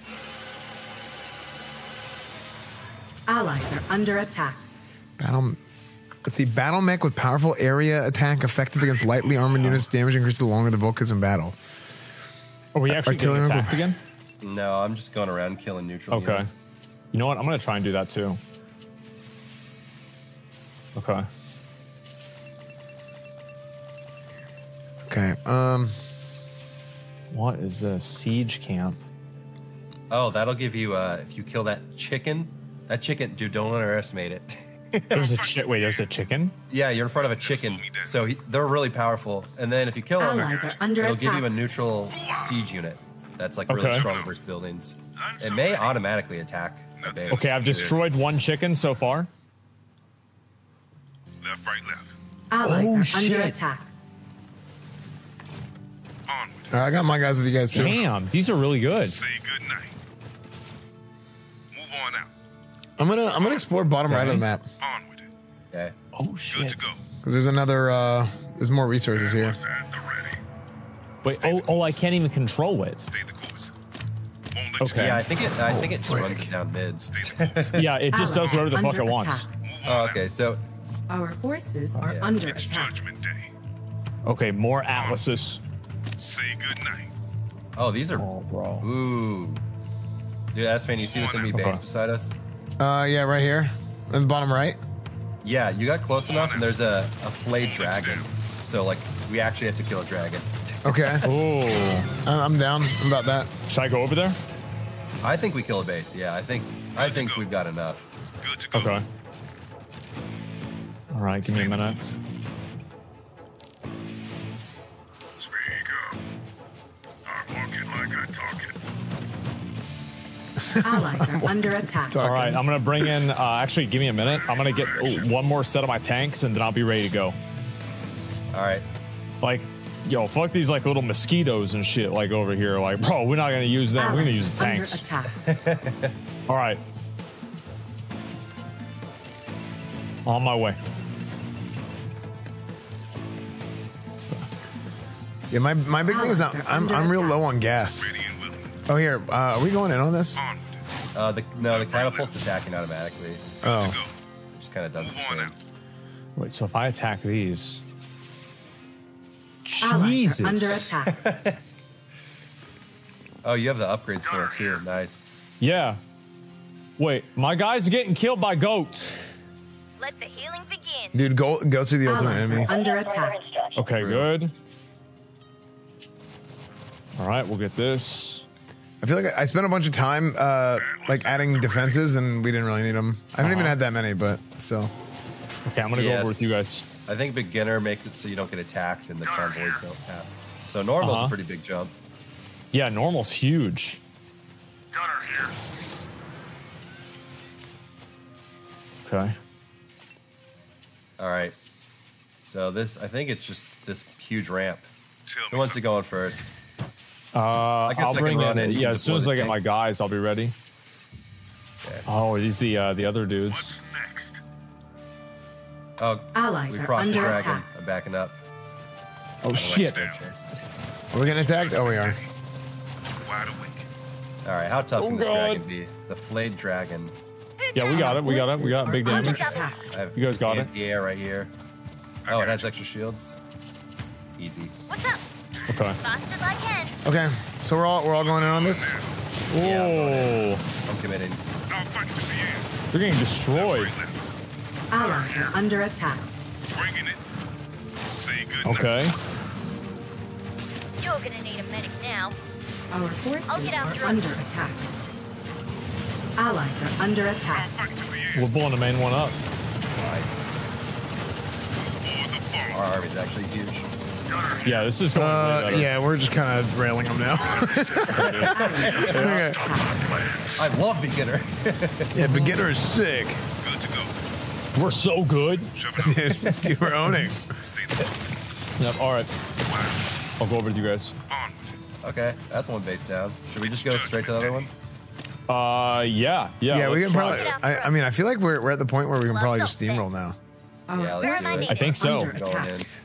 Allies are under attack. Battle. Let's see. Battle mech with powerful area attack, effective against lightly armored units. Damage increased the longer the Vulcan is in battle. Are we actually getting attacked again? No, I'm just going around killing neutral. Okay. Units. You know what? I'm going to try and do that too. Okay. Okay. What is the siege camp? Oh, that'll give you, if you kill that chicken, dude, don't underestimate it. Wait, there's a chicken? Yeah, you're in front of a chicken. So they're really powerful. And then if you kill them, it'll give you a neutral siege unit. That's like really strong versus buildings. It may automatically attack. Okay, I've destroyed one chicken so far. Left, right, left. Allies are under attack. I got my guys with you guys too. Damn, these are really good. Say good night. Move on out. I'm gonna explore bottom right of the map. On with it. Okay. Oh shit. Good to go. Because there's another. There's more resources here. Wait, oh, I can't even control it. Stay the course. Okay. Yeah, I think it just runs it down mid. Yeah, it just does whatever the fuck it wants. Oh, okay, so. Our forces are under attack. Okay, more Atlases. Say good night. Oh, these are. Oh, bro. Ooh. Dude, Aspen, you see this enemy base beside us? Yeah, right here. In the bottom right? Yeah, you got close enough, and there's a flayed dragon. So, like, we actually have to kill a dragon. Okay. Ooh. I'm down. I'm about that. Should I go over there? I think we kill a base. Yeah, I think we've got enough. Good to go. Okay. All right, give me a minute. Allies are under attack. All right, I'm gonna bring in. Actually, give me a minute. I'm gonna get one more set of my tanks, and then I'll be ready to go. All right. Like. Yo, fuck these like little mosquitoes and shit like over here. Like, bro, we're not gonna use them. We're gonna use the tanks. All right, on my way. Yeah, my big thing is I'm real low on gas. Oh, here, are we going in on this? No, the catapult's attacking automatically. Oh, just kind of doesn't. Wait, so if I attack these. Jesus. Under attack. Oh, you have the upgrades for it too. Nice. Yeah. Wait, my guy's getting killed by goats. Let the healing begin. Dude, goats are the ultimate enemy. Under attack. Okay, good. All right, we'll get this. I feel like I spent a bunch of time like adding defenses, and we didn't really need them. I haven't even had that many, but still. Okay, I'm gonna go over with you guys. I think beginner makes it so you don't get attacked, and the convoys don't happen. So normal's a pretty big jump. Yeah, normal's huge. Gunner here. Okay. All right. So this, I think it's just this huge ramp. Who wants to go in first? I'll bring in. Yeah, as soon as I get my guys, I'll be ready. Okay. Oh, these the other dudes. What's next? Oh, allies are under attack. I'm backing up. Oh shit! Are we getting attacked? Oh, we are. Wide awake. All right, how tough can this dragon be? The flayed dragon. Yeah, we got it. We got it. We got big damage. You guys got it. Yeah, right here. Oh, it has extra shields. Easy. What's up? Okay. Fast as I can. Okay, so we're all going in on this. Oh, yeah, I'm committed. They're getting destroyed. Allies are under attack. Bringing it. Say good night. Okay. You're gonna need a medic now. Our forces are under attack. Allies are under attack. We're blowing the main one up. Nice. Our army's actually huge. Yeah, this is going really yeah, we're just kind of railing them now. Okay. I love beginner. Yeah, beginner is sick. Good to go. We're so good. Dude, we're owning. Yep, all right. I'll go over to you guys. Okay, that's one base down. Should we just go straight to the other one? Yeah. Yeah, we can probably. I mean, I feel like we're at the point where we can probably just steamroll now. Yeah, let's do it. I think so.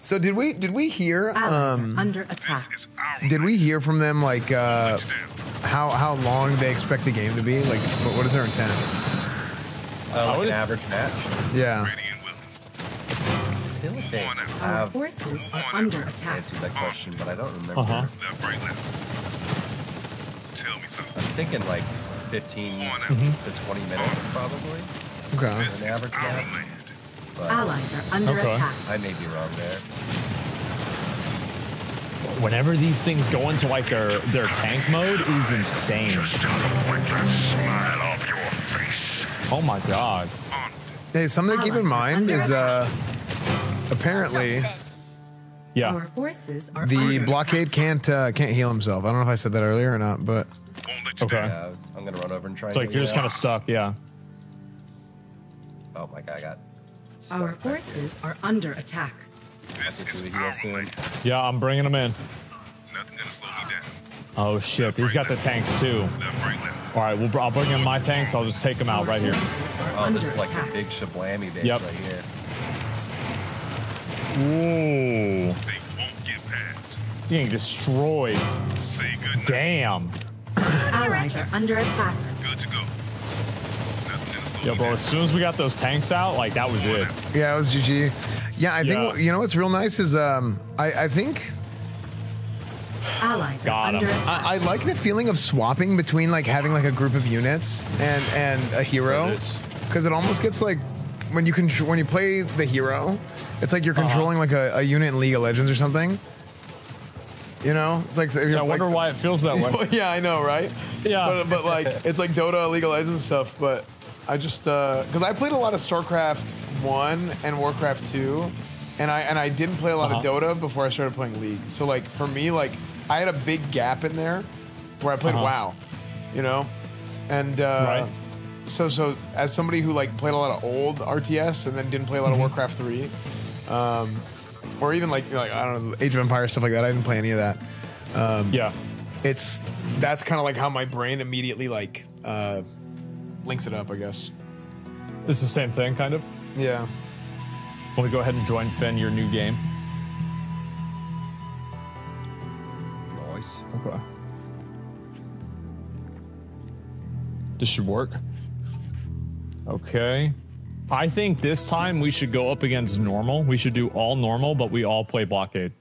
So did we hear under attack? Did we hear from them like how long they expect the game to be? Like what is their intent? Like an average match. Yeah. Our forces are under attack. I answered that question, but I don't remember. Tell me something. I'm thinking like 15 to 20 minutes probably. Okay. This an average match. But allies are under attack. I may be wrong there. Whenever these things go into like their tank mode is insane. Oh my god. Hey, something to keep in mind is apparently the blockade can't heal himself. I don't know if I said that earlier or not, but okay. I'm gonna run over and try. It's like you're just kind of stuck, yeah. Oh my god, I got. Our forces are under attack. This is yeah, I'm bringing them in. Nothing gonna slow me down. Oh shit, he's got the tanks too. All right, I'll bring in my tanks. I'll just take them out right here. Oh, this is like a big shablammy base right here. Ooh. They won't get past. Getting destroyed. Say good night. Damn. Allies are under attack. Good to go. Yeah, bro, as soon as we got those tanks out, like, that was it. Yeah, it was GG. Yeah, I think, you know, what's real nice is, I think... Allies got him. I like the feeling of swapping between, like, having, like, a group of units and a hero. Because it almost gets, like, when you play the hero, it's like you're controlling, like, a unit in League of Legends or something. You know, it's like I wonder why it feels that way. Yeah, I know, right? Yeah. But like, it's like Dota, League of Legends stuff, but... I just because I played a lot of StarCraft 1 and Warcraft 2, and I didn't play a lot of Dota before I started playing League. So like for me, like I had a big gap in there where I played WoW, you know, and so as somebody who like played a lot of old RTS and then didn't play a lot of Warcraft 3, or even like, you know, like I don't know, Age of Empires stuff like that. I didn't play any of that. That's kind of like how my brain immediately like. Links it up, I guess. It's the same thing, kind of? Yeah. Let me go ahead and join Finn, your new game. Nice. Okay. This should work. Okay. I think this time we should go up against normal. We should do all normal, but we all play blockade.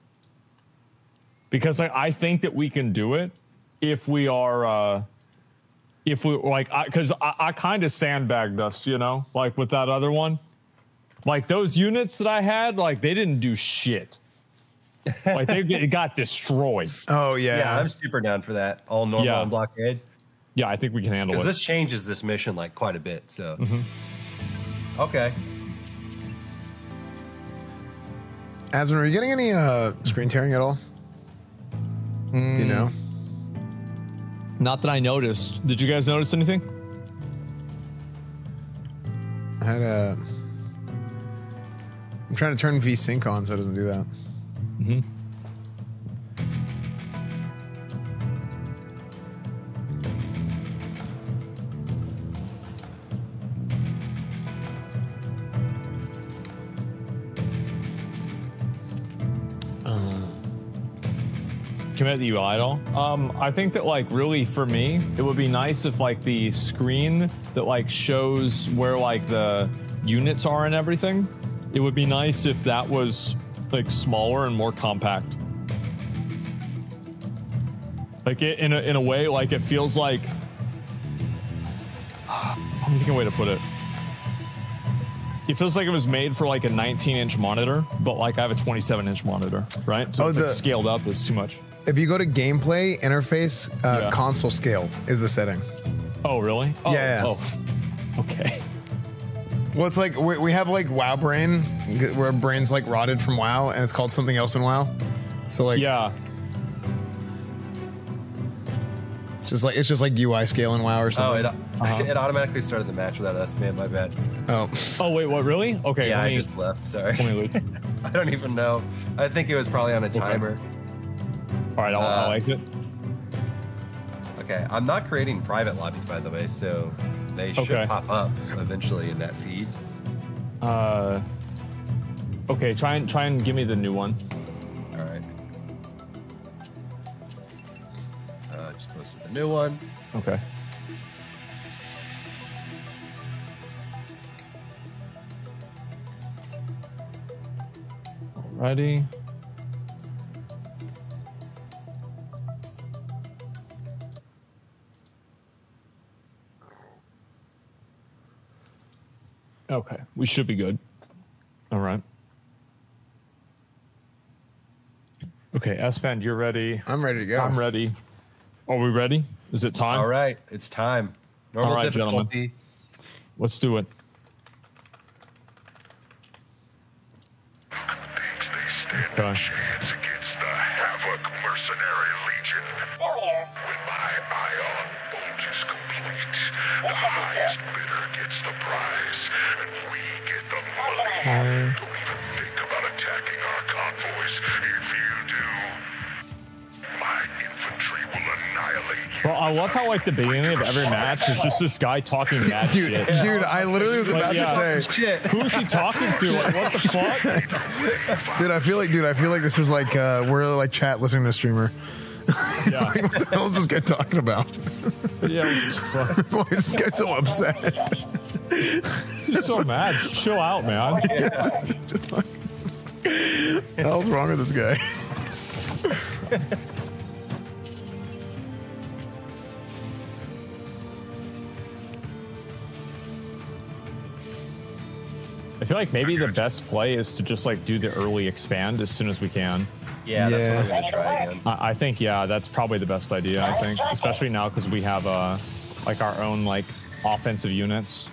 Because I think that we can do it if we are... if we like, because I kind of sandbagged us, you know, like with that other one, like those units that I had, like they didn't do shit. Like they got destroyed. Oh yeah, yeah, I'm super down for that. All normal and blockade. Yeah, I think we can handle it. Because this changes this mission like quite a bit. So okay. Asmund, are you getting any screen tearing at all? You know, not that I noticed. Did you guys notice anything? I had a. I'm trying to turn VSync on so it doesn't do that. Commit the UI at all? I think that like really for me, it would be nice if like the screen that like shows where like the units are and everything, it would be nice if that was like smaller and more compact. Like it, in a way, like it feels like, I'm thinking a way to put it. It feels like it was made for like a 19-inch monitor, but like I have a 27-inch monitor, right? So it's like scaled up is too much. If you go to gameplay interface, console scale is the setting. Oh, really? Oh, yeah. Oh, okay. Well, it's like we have like WoW brain, where brain's like rotted from WoW, and it's called something else in WoW. So like, yeah, it's just like UI scale in WoW or something. Oh, it automatically started the match without us. Man, my bad. Oh. Oh wait, what? Really? Okay. Yeah, I just left. Sorry. I don't even know. I think it was probably on a timer. All right, I'll exit. Okay, I'm not creating private lobbies, by the way, so they should pop up eventually in that feed. Okay, try and give me the new one. All right. Just posted the new one. Okay. Alrighty. Okay, we should be good. All right. Okay, Esfand, you're ready. I'm ready to go. I'm ready. Are we ready? Is it time? All right, it's time. Normal difficulty. Gentlemen. Let's do it. Okay. Don't even think about attacking our convoys. If you do, my infantry will annihilate you. Well, I love how like the beginning of every match is just this guy talking mad shit. Dude, I literally was about to say, shit. Who's he talking to? Like, what the fuck? Dude, I feel like this is like we're like chat listening to a streamer. Yeah. Like, what the hell is this guy talking about? Yeah, why is this guy so upset? He's so mad. Chill out, man. Yeah. What the hell's wrong with this guy? I feel like maybe the best play is to just like do the early expand as soon as we can. Yeah, that's what I'm gonna try again. I think that's probably the best idea. I think, especially now because we have like our own like offensive units.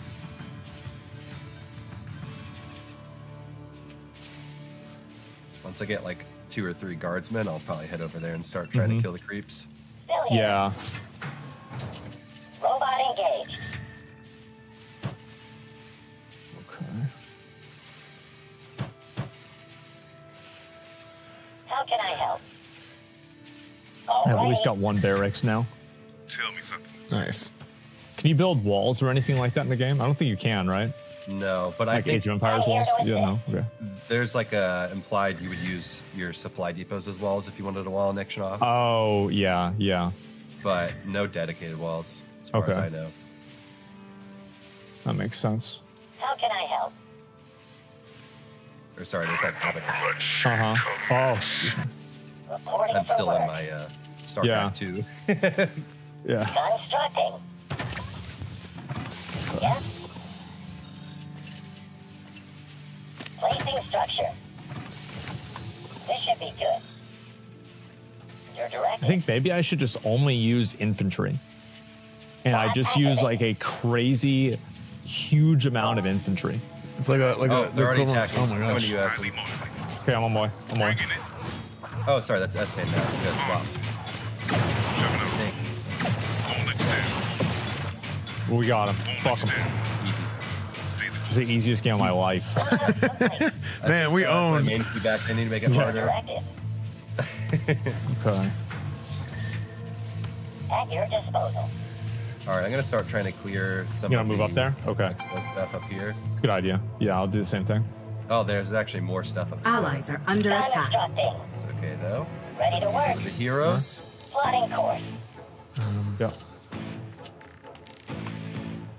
Once I get like 2 or 3 guardsmen, I'll probably head over there and start trying to kill the creeps. Yeah. Robot engaged. Okay. How can I help? I've at least got 1 barracks now. Tell me something. Nice. Can you build walls or anything like that in the game? I don't think you can, right? No, but like I think Age of Empires walls. Yeah, no. Okay. There's like a implied you would use your supply depots as walls if you wanted a wall next off. Oh yeah, yeah. But no dedicated walls, as far as I know. That makes sense. How can I help? Or sorry, they're called Covenants. Oh, excuse me. I'm still in my StarCraft Two. Yeah. Constructing. Yeah. Placing structure. This should be good. think maybe I should just only use infantry. And I just use like a crazy huge amount of infantry. It's like oh, they're already attacking. Oh my gosh. How many you have? Okay, I'm on boy. I'm on. Oh, sorry, that's S-Tate now. We gotta swap. Well, we got him. Fuck him. It's the easiest game of my life. Man, we own. I need to make it harder. Okay. At your disposal. All right, I'm gonna start trying to clear some. You gonna move up there? Okay. Stuff up here. Good idea. Yeah, I'll do the same thing. Oh, there's actually more stuff up there. Allies are under attack. It's okay though. Ready to work. The heroes. Plotting course. Yeah.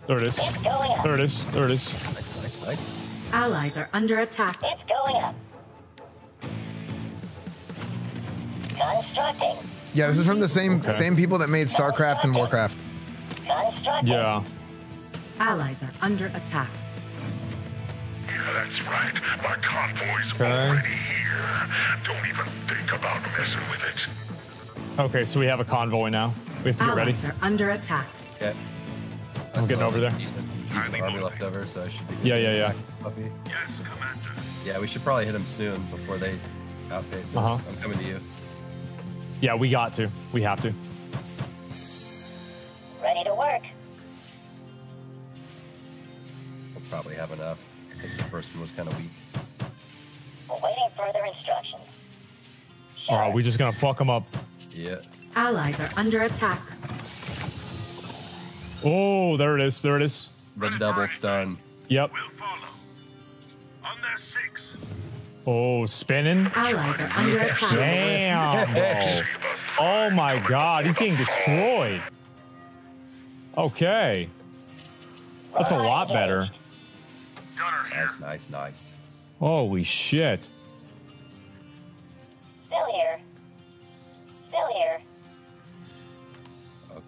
There it is. It's going up. There it is. There it is. Nice, nice, nice. Allies are under attack. It's going up. Constructing. Yeah, this is from the same people that made StarCraft and Warcraft. Yeah. Allies are under attack. Yeah, that's right. My convoy's already here. Don't even think about messing with it. Okay, so we have a convoy now. We have to get ready. Allies are under attack. Okay. I'm getting over there. Left over, so I should be yeah. Yes, Commander. Yeah, we should probably hit them soon before they outpace us. I'm coming to you. Yeah, we got to. We have to. Ready to work. We'll probably have enough. I think the first one was kind of weak. We're waiting further instructions. Sure. Alright, we're just gonna fuck them up. Yeah. Allies are under attack. Oh, there it is. There it is. The double stun. Yep. We'll follow. On their six. Oh, spinning. Allies are under attack. Damn. Oh my God, he's getting destroyed. Okay. That's a lot better. That's nice, nice. Holy shit. Still here. Still here.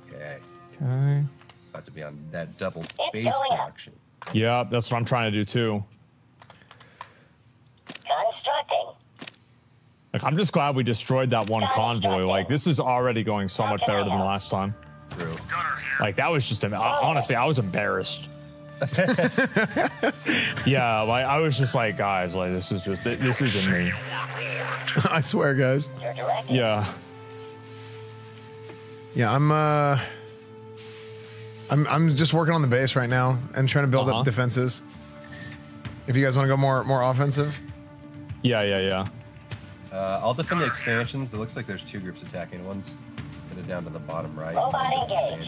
Okay. Okay. About to be on that double base production. Yeah, that's what I'm trying to do too. Constructing. Like, I'm just glad we destroyed that one convoy. Like, this is already going so much better than last time. True. Like, that was just honestly, I was embarrassed. Yeah, like I was just like, guys, like this isn't me. I swear, guys. Yeah. Yeah, I'm just working on the base right now and trying to build up defenses. If you guys want to go more offensive. Yeah. I'll defend the expansions. It looks like there's two groups attacking. One's headed down to the bottom right.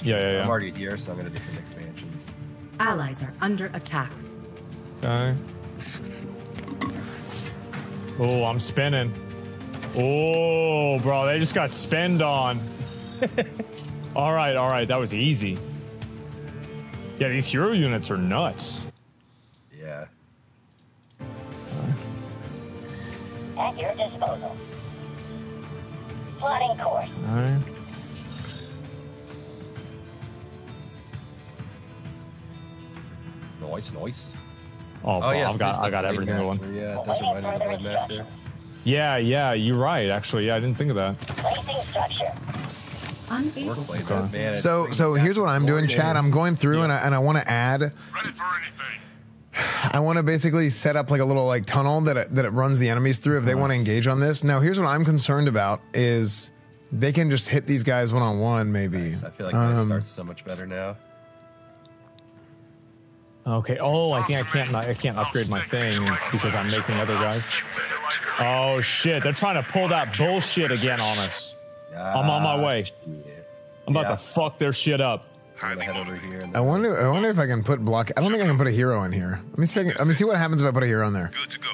Yeah. I'm already here, so I'm going to defend the expansions. Allies are under attack. Okay. Oh, I'm spinning. Oh, bro, they just got spinned on. All right. That was easy. Yeah, these hero units are nuts. Yeah. At your disposal. Plotting course. All right. Nice. Oh yeah, I got everything going. Yeah, that's reminding me of the master. Yeah, you're right. Actually, yeah, I didn't think of that. Placing structure. Okay. So here's what I'm doing, chat. I'm going through and I want to add. I want to basically set up like a little like tunnel that it runs the enemies through if they want to engage on this. Now here's what I'm concerned about is they can just hit these guys one-on-one maybe. Nice. I feel like this starts so much better now. Okay. Oh, I think I can't upgrade my thing because I'm making other guys. Oh shit! They're trying to pull that bullshit again on us. I'm on my way. I'm about to fuck their shit up. I wonder if I can put block. I don't think I can put a hero in here. Let me see what happens if I put a hero in there. Good to go.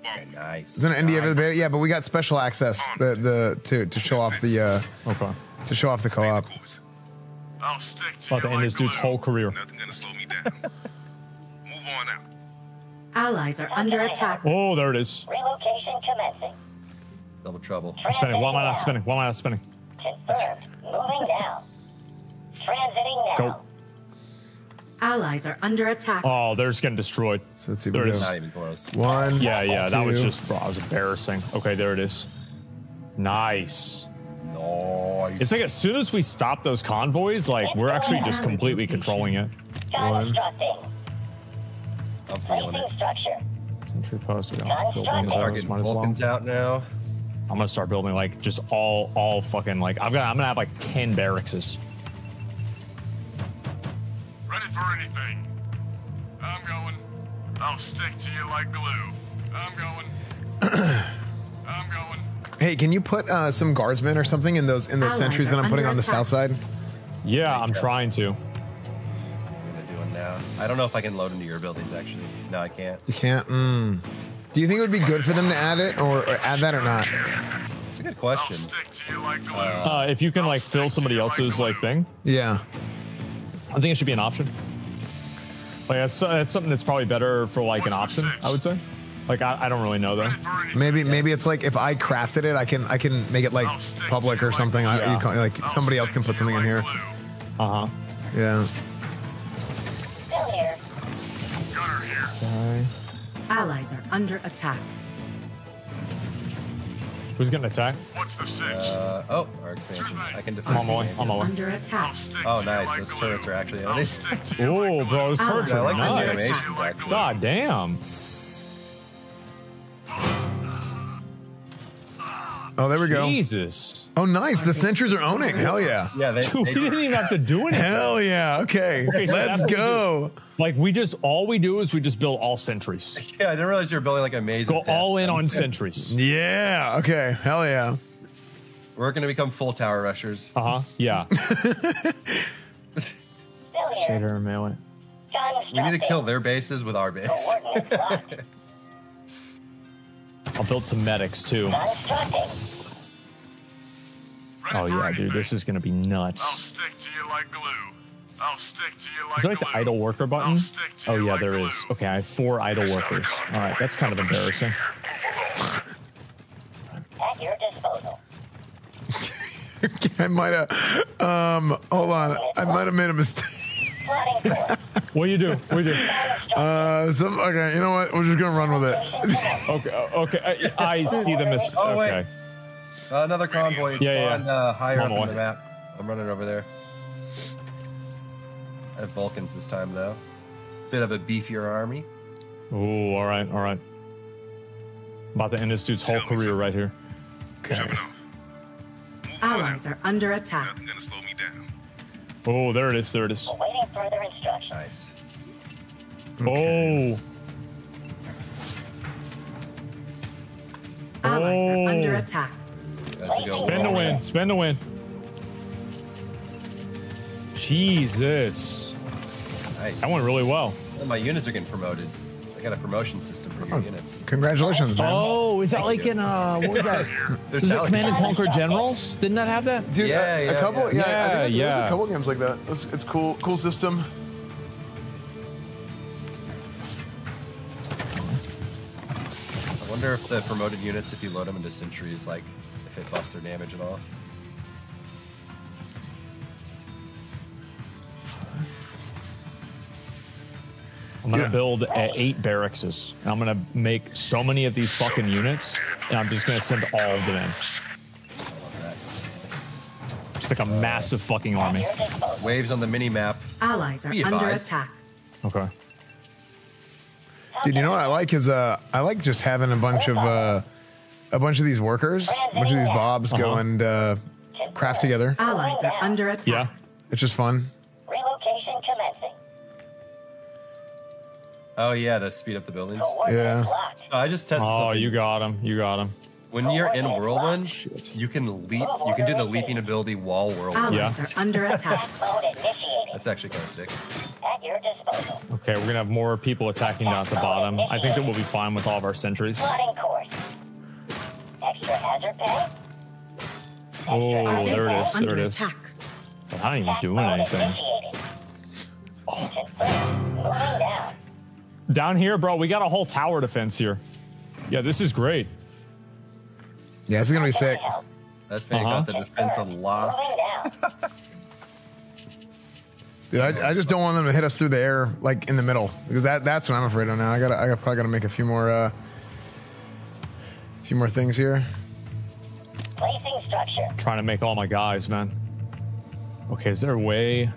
Okay, nice. Is it an NDA for the beta? Yeah, but we got special access to show off the to show off the co-op. I'll stick to the end this dude's whole career. Nothing gonna slow me down. Move on out. Allies are under attack. Oh, there it is. Relocation commencing. Double trouble. I'm spinning. Why am I not spinning? Why am I not spinning? Confirmed. Moving now. Transiting now. Go. Allies are under attack. Oh, they're just getting destroyed. So let's see. There it is. Not even close. One. Yeah. That was just, bro, I was embarrassing. Okay, there it is. Nice. Like, it's like as soon as we stop those convoys, like we're actually just completely controlling it. I'm feeling it. Sentry post. We don't buildings. Start getting Vulcans out now. I'm gonna start building like just all fucking like I'm gonna have like 10 barracks. Ready for anything? I'm going. I'll stick to you like glue. I'm going. I'm going. Hey, can you put some guardsmen or something in those sentries that I'm putting on the south side? Yeah, I'm trying to. I don't know if I can load into your buildings, actually. No, I can't. You can't? Mm. Do you think it would be good for them to add it or add that or not? It's a good question. If you can, like, fill somebody else's, like, thing. Yeah. I think it should be an option. Like, it's something that's probably better for, like, an option, I would say. Like, I don't really know, though. Maybe it's, like, if I crafted it, I can make it, like, public or something. Yeah. Like, somebody else can put something in here. Uh-huh. Yeah. Allies are under attack. Who's gonna attack? What's the six? Our expansion. I can defend. I'm on my way. Under attack. Oh, nice. Those turrets are actually. Oh, bro, those turrets are nice. God damn. Oh, there we go. Jesus. Oh, nice. The sentries are owning. Hell yeah. Yeah, Dude, we didn't even have to do anything. Hell yeah. Okay, so let's go. Like, all we do is build all sentries. Yeah, I didn't realize you were building like amazing. Go all in on sentries. Yeah. Okay. Hell yeah. We're going to become full tower rushers. Uh huh. Yeah. Shader mailing. We need to kill their bases with our base. I'll build some medics too. Oh yeah, dude, this is gonna be nuts. I'll stick to you like glue. I'll stick to you like glue. Is there like the idle worker button? Oh yeah, there is. Okay, I have 4 idle workers. All right, that's kind of embarrassing. At your disposal. I might have. Hold on, I might have made a mistake. What do you do? Okay, you know what? We're just gonna run with it. Okay. I see the mistake. Oh, wait. Okay. Another convoy. It's higher up on the map. I'm running over there. I have Vulcans this time, though. Bit of a beefier army. Oh, all right. About to end this dude's whole career right here. Okay. Allies are under attack. Nothing gonna slow me down. Oh, there it is. Waiting further instructions. Nice. Okay. Oh. Allies are under attack. Spin to win. Jesus. Nice. That went really well. My units are getting promoted. I got a promotion system for your units. Congratulations, man. Oh, is that what was that? Was it Command and Conquer Generals? Didn't that have that? Dude, yeah, I think there's a couple games like that. It's cool. Cool system. I wonder if the promoted units, if you load them into sentries, like, if it buffs their damage at all. I'm gonna build 8 barracks, and I'm gonna make so many of these fucking units, and I'm just gonna send all of them in. Just like a massive fucking army. Waves on the mini map. Allies are under attack. Okay. Dude, you know what I like is I like just having a bunch of these workers, these bobs go and craft together. Allies are under attack. Yeah, it's just fun. Relocation commencing. Oh yeah, to speed up the buildings. Yeah. I just tested something. You got him. When you're in Whirlwind, you can leap. You can do the leaping ability while Whirlwind. Allies are under attack. That's actually kind of sick. At your disposal. Okay, we're gonna have more people attacking down at the bottom. I think that we'll be fine with all of our sentries. Extra hazard pay. Oh, there it is. But I ain't doing anything. Oh. Down here, bro, we got a whole tower defense here. Yeah, this is great. Yeah, this is gonna be sick. That's when got the defense on lock. Dude, I just don't want them to hit us through the air, like in the middle, because that's what I'm afraid of now. I probably gotta make a few more things here. Placing I'm trying to make all my guys, man. Okay, is there a way?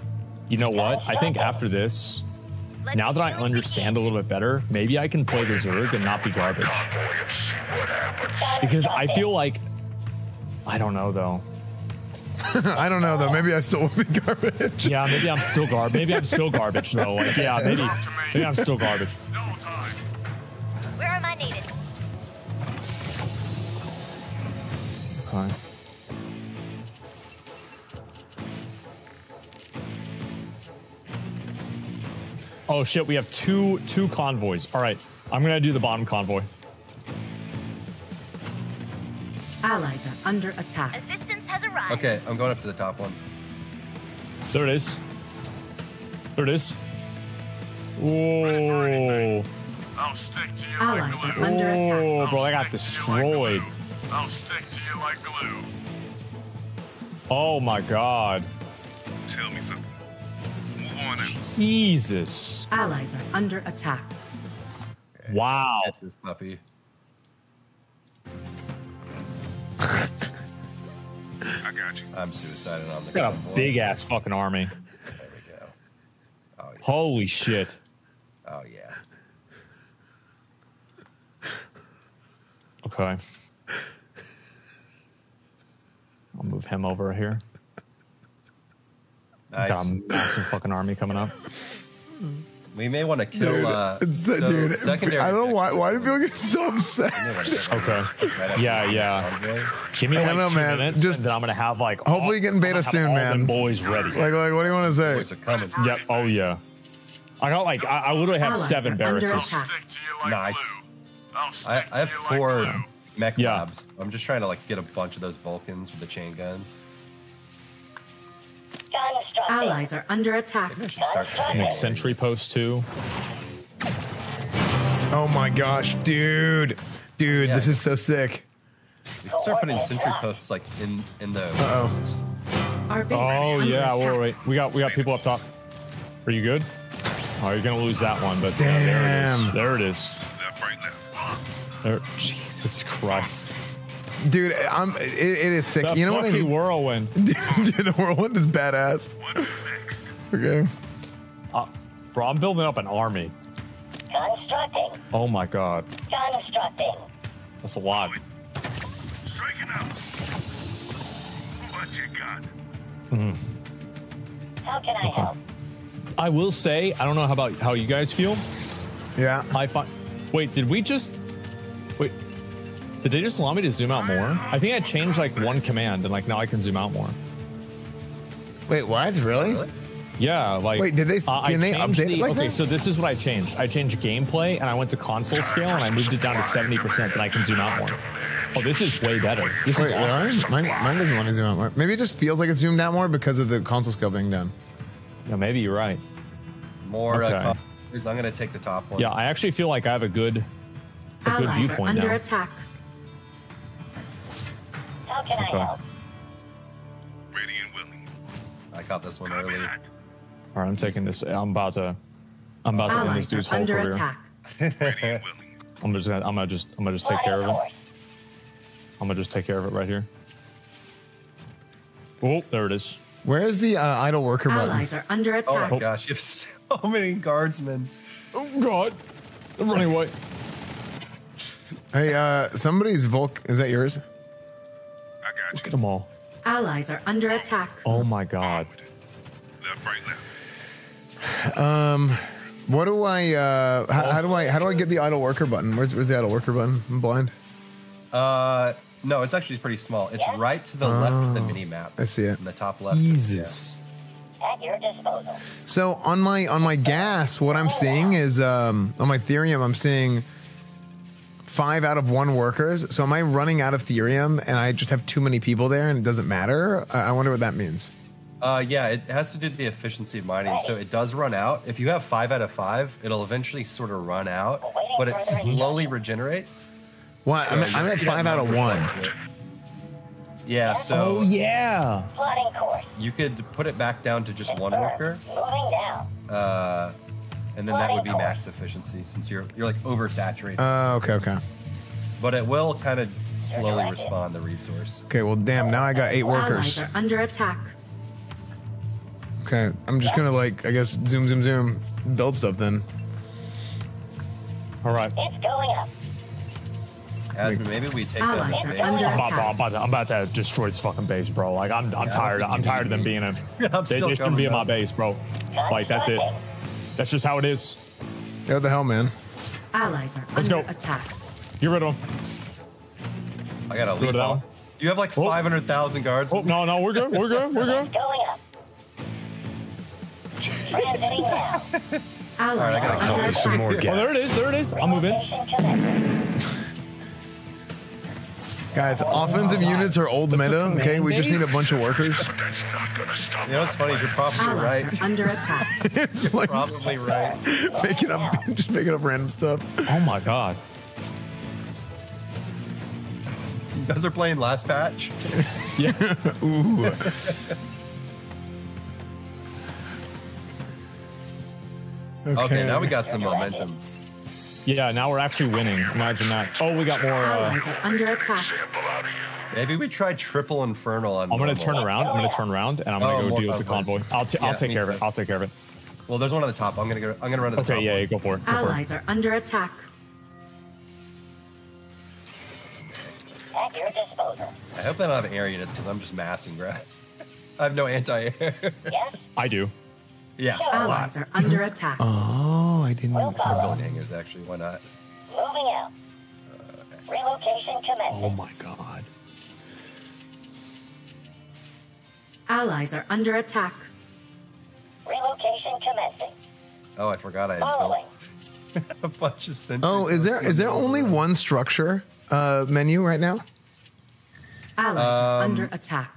You know what? I think after this, now that I understand a little bit better, maybe I can play the Zerg and not be garbage. Because I feel like, I don't know though. I don't know though. Maybe I still will be garbage. Yeah, maybe I'm still garbage. Maybe I'm still garbage though. Like, yeah, maybe I'm still garbage. Where am I needed? Okay. Oh shit, we have two convoys. All right, I'm gonna do the bottom convoy. Allies are under attack. Assistance has arrived. Okay, I'm going up to the top one. There it is. There it is. Whoa. I'll stick to you like glue. Allies are under attack. Oh, bro, I got destroyed. I'll stick to you like glue. Oh my god. Tell me something. Move on in. Jesus. Allies are under attack. Okay, wow. Get this puppy. I got you. I'm suiciding on the got a big ass fucking army. There we go. Oh, yeah. Holy shit. Oh yeah. Okay. I'll move him over here. Nice. Got a massive fucking army coming up. We may want to kill. Dude, secondary. I don't know why do people get so upset. Okay. Yeah. Give me like 2 minutes. Just, then I'm gonna have like. Hopefully, you getting beta soon, man. Boys ready. Like, what do you want to say? Boys are coming. Yep. Oh yeah. I got like I literally have 7 barracks. Like nice. I have 4 like mech labs. I'm just trying to like get a bunch of those Vulcans with the chain guns. Allies are under attack. Make sentry post too. Oh my gosh, dude, yeah. This is so sick. We can start putting sentry posts like in the. Oh yeah, wait. We got people up top. Are you good? Oh, you're gonna lose that one, but damn, there it is. There, Jesus Christ. Dude, it is sick. You know what I mean? Whirlwind. Dude, the whirlwind is badass. Okay. Bro, I'm building up an army. Constructing. Oh my god. Constructing. That's a lot. Striking out. What you got? How can I help? I will say, I don't know how you guys feel. Yeah. Wait, did we just? Wait. Did they just allow me to zoom out more? I think I changed like 1 command and like now I can zoom out more. Wait, what? Really? Yeah, like. Wait, did they? Can they update it like that? Okay, so this is what I changed. I changed gameplay and I went to console scale and I moved it down to 70%. Then I can zoom out more. Oh, this is way better. This is awesome. Mine doesn't want to zoom out more. Maybe it just feels like it's zoomed out more because of the console scale being done. Yeah, maybe you're right. More. Okay. I'm gonna take the top one. Yeah, I actually feel like I have a good viewpoint now. Allies are under attack. How can I help? Ready and willing. I caught this one early. Alright, I'm taking this. I'm about to end this dude's whole career. I'm gonna just take care of it. I'm gonna just take care of it right here. Oh, there it is. Where is the idle worker button? Allies are under attack. Oh my gosh, you have so many guardsmen. Oh god, I'm running away. Hey, somebody's Volk. Is that yours? I got you. Look at them all. Allies are under attack. Oh my god. Left, right, left. What do I? How do I get the idle worker button? Where's the idle worker button? I'm blind. No, it's actually pretty small. It's right to the left of the mini map. I see it in the top left. Jesus. Yeah. At your disposal. So on my gas, what I'm seeing is on my Therium, I'm seeing 5 out of 1 workers. So am I running out of Therium and I just have too many people there and it doesn't matter? I wonder what that means. Yeah, it has to do with the efficiency of mining. So it does run out. If you have 5 out of 5, it'll eventually sort of run out, but it slowly regenerates. What? So I'm at 5 out of 1. Yeah, so. Oh, yeah. You could put it back down to just 1 worker. And then that would be max efficiency since you're like oversaturated. Oh, okay. But it will kind of slowly respawn the resource. Okay, well, damn, now I got 8 workers. Allies are under attack. Okay, I'm just gonna, like, I guess, zoom, zoom, zoom, build stuff then. All right. It's going up. Asmund, maybe we take them. I'm about to destroy this fucking base, bro. Like, I'm tired of them being in. They shouldn't be in my base, bro. Like, that's it. That's just how it is. Yeah, what the hell, man? Allies are under attack. Get rid of them. I gotta leave that one. You have like 500,000 guards. Oh, no, no, we're good. We're good. We're good. Jesus. All right, I gotta copy some more gas. Oh, there it is. There it is. I'll move in. Guys, offensive units are old meta, okay? We just need a bunch of workers. You know what's funny is you're probably right. Under attack. It's like probably right. Making up, just making up random stuff. Oh my god. You guys are playing last patch? Yeah. Ooh. Okay, now we got some momentum. Yeah, now we're actually winning. Imagine that. Oh, we got more. Under attack. Maybe we try triple infernal. On I'm gonna turn around. I'm gonna turn around, and I'm gonna go deal with the convoy. I'll take care of it. I'll take care of it. Well, there's one at the top. I'm gonna go. I'm gonna run to the top. Okay, yeah, go for it. Allies are under attack. At your disposal. I hope they don't have air units because I'm just massing, bro. I have no anti-air. Yeah. I do. Yeah, allies are under attack. Oh, I didn't know. Building hangers, actually. Why not? Moving out. Relocation commenced. Oh my god. Allies are under attack. Relocation commencing. Oh, I forgot I had built a bunch of sentries. Oh, is there only one structure menu right now? Allies are under attack.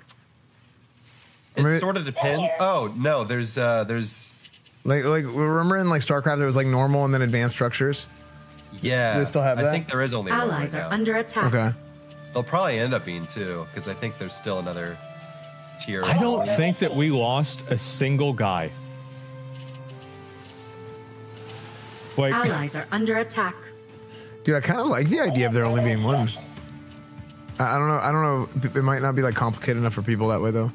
It sort of depends. Oh no, there's like remember in like StarCraft there was like normal and then advanced structures. Yeah, they still have that? I think there is only one right now. Allies are under attack. Okay, they'll probably end up being two because I think there's still another tier. I don't think that we lost a single guy. Like, allies are under attack. Dude, I kind of like the idea of there only being one. I don't know. I don't know. It might not be like complicated enough for people that way though.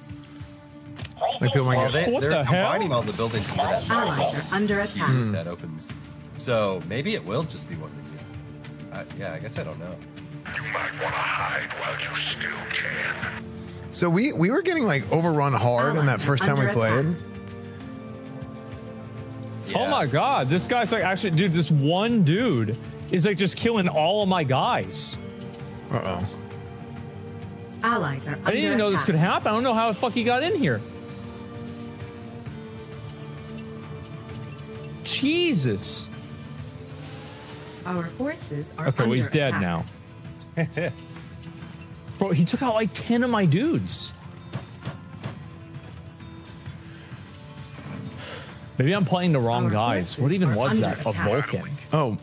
Like people might they're combining all the buildings. Allies are under attack. That opens. So maybe it will just be one review. Yeah, I guess I don't know. You might want to hide while you still can. So we were getting like overrun hard in that first time we played. Yeah. Oh my god, this guy's like actually, dude, this one dude is like just killing all of my guys. Uh oh. Allies are under attack. I didn't even know this could happen. I don't know how the fuck he got in here. Jesus. Our horses are okay. Well, he's dead now. Bro, he took out like 10 of my dudes. Maybe I'm playing the wrong guys. What even was that? A Vulcan? Oh.